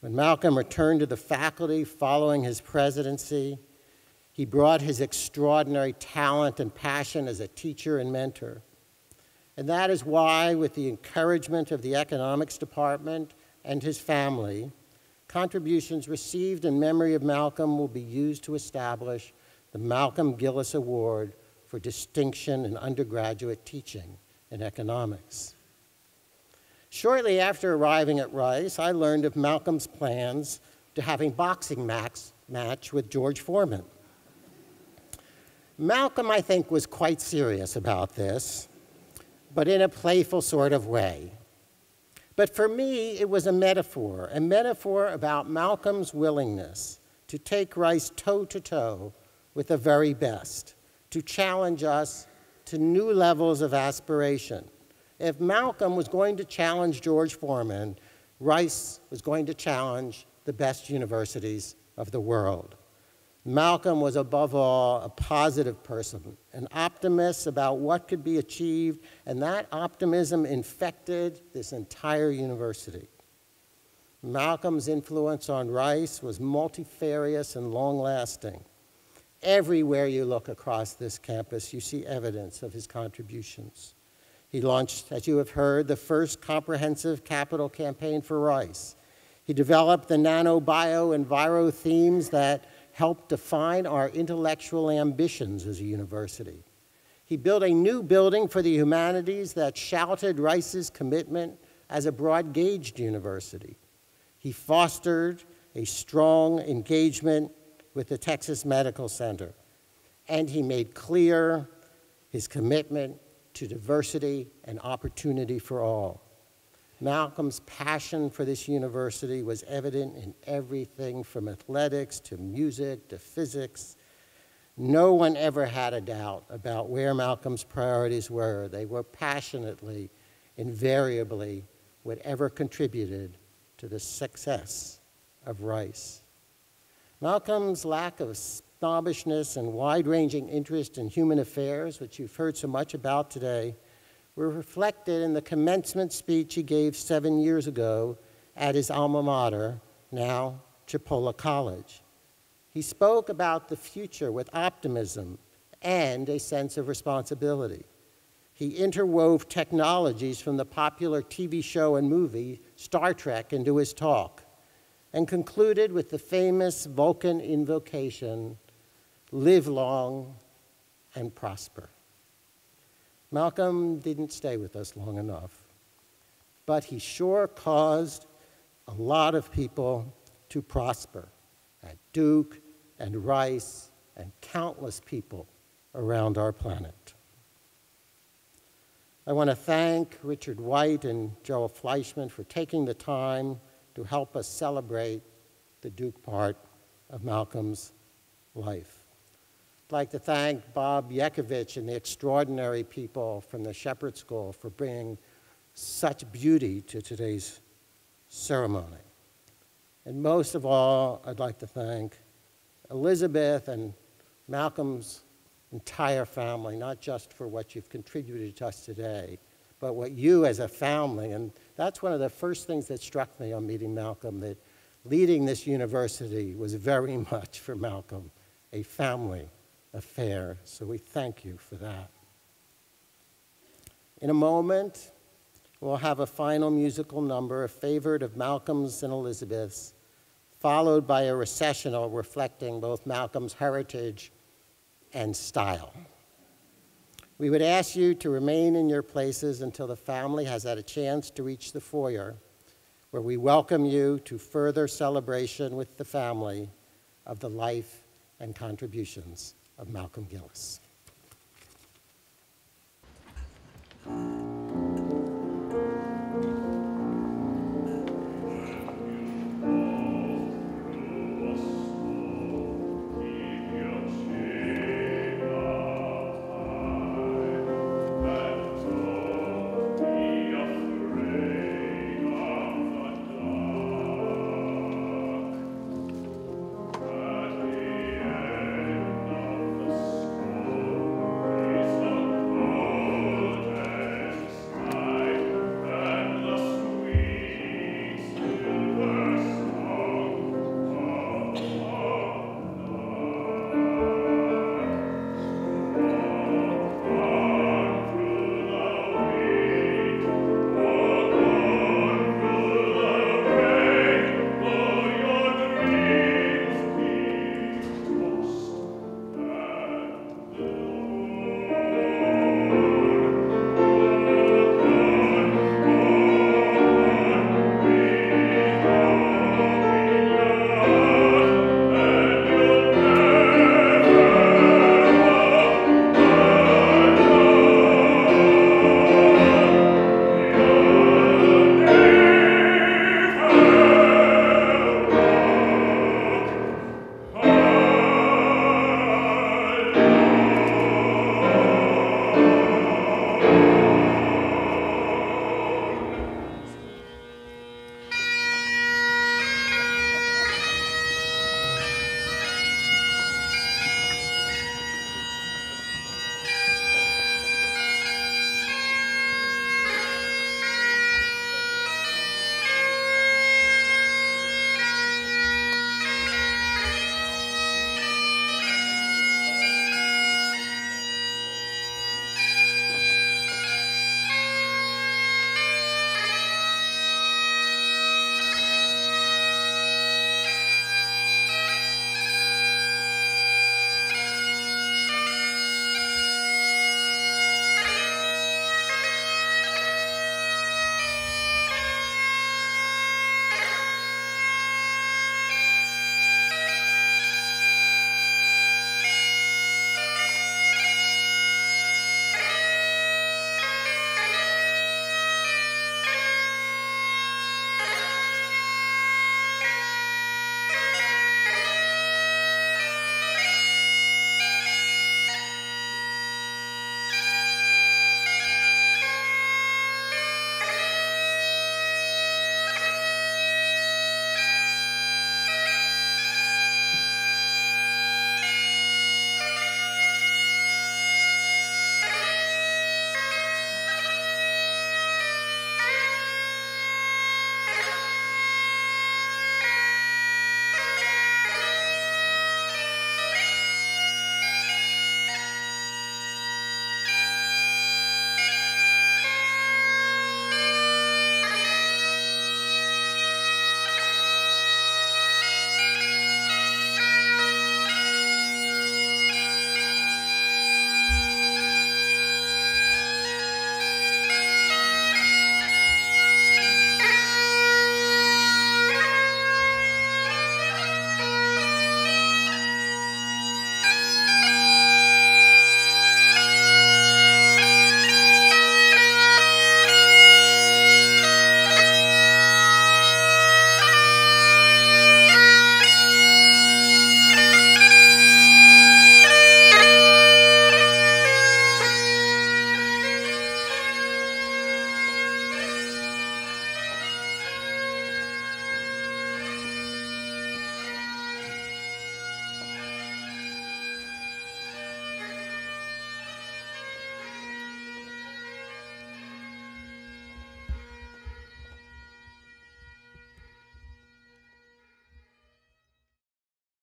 When Malcolm returned to the faculty following his presidency, he brought his extraordinary talent and passion as a teacher and mentor. And that is why, with the encouragement of the economics department and his family, contributions received in memory of Malcolm will be used to establish the Malcolm Gillis Award for distinction in undergraduate teaching in economics. Shortly after arriving at Rice, I learned of Malcolm's plans to having a boxing match with George Foreman. Malcolm, I think, was quite serious about this, but in a playful sort of way. But for me, it was a metaphor about Malcolm's willingness to take Rice toe-to-toe with the very best, to challenge us to new levels of aspiration. If Malcolm was going to challenge George Foreman, Rice was going to challenge the best universities of the world. Malcolm was, above all, a positive person, an optimist about what could be achieved, and that optimism infected this entire university. Malcolm's influence on Rice was multifarious and long-lasting. Everywhere you look across this campus, you see evidence of his contributions. He launched, as you have heard, the first comprehensive capital campaign for Rice. He developed the nano, bio, and viro themes that helped define our intellectual ambitions as a university. He built a new building for the humanities that shouted Rice's commitment as a broad-gauged university. He fostered a strong engagement with the Texas Medical Center, and he made clear his commitment to diversity and opportunity for all. Malcolm's passion for this university was evident in everything from athletics to music to physics. No one ever had a doubt about where Malcolm's priorities were. They were passionately, invariably, whatever contributed to the success of Rice. Malcolm's lack of snobbishness and wide-ranging interest in human affairs, which you've heard so much about today, were reflected in the commencement speech he gave 7 years ago at his alma mater, now Chipola College. He spoke about the future with optimism and a sense of responsibility. He interwove technologies from the popular TV show and movie Star Trek into his talk, and concluded with the famous Vulcan invocation, "Live long and prosper." Malcolm didn't stay with us long enough, but he sure caused a lot of people to prosper at Duke and Rice and countless people around our planet. I want to thank Richard White and Joel Fleischman for taking the time to help us celebrate the Duke part of Malcolm's life. I'd like to thank Bob Yekovich and the extraordinary people from the Shepherd School for bringing such beauty to today's ceremony. And most of all, I'd like to thank Elizabeth and Malcolm's entire family, not just for what you've contributed to us today, but what you as a family, and that's one of the first things that struck me on meeting Malcolm, that leading this university was very much for Malcolm a family affair, so we thank you for that. In a moment, we'll have a final musical number, a favorite of Malcolm's and Elizabeth's, followed by a recessional reflecting both Malcolm's heritage and style. We would ask you to remain in your places until the family has had a chance to reach the foyer, where we welcome you to further celebration with the family of the life and contributions of Malcolm Gillis.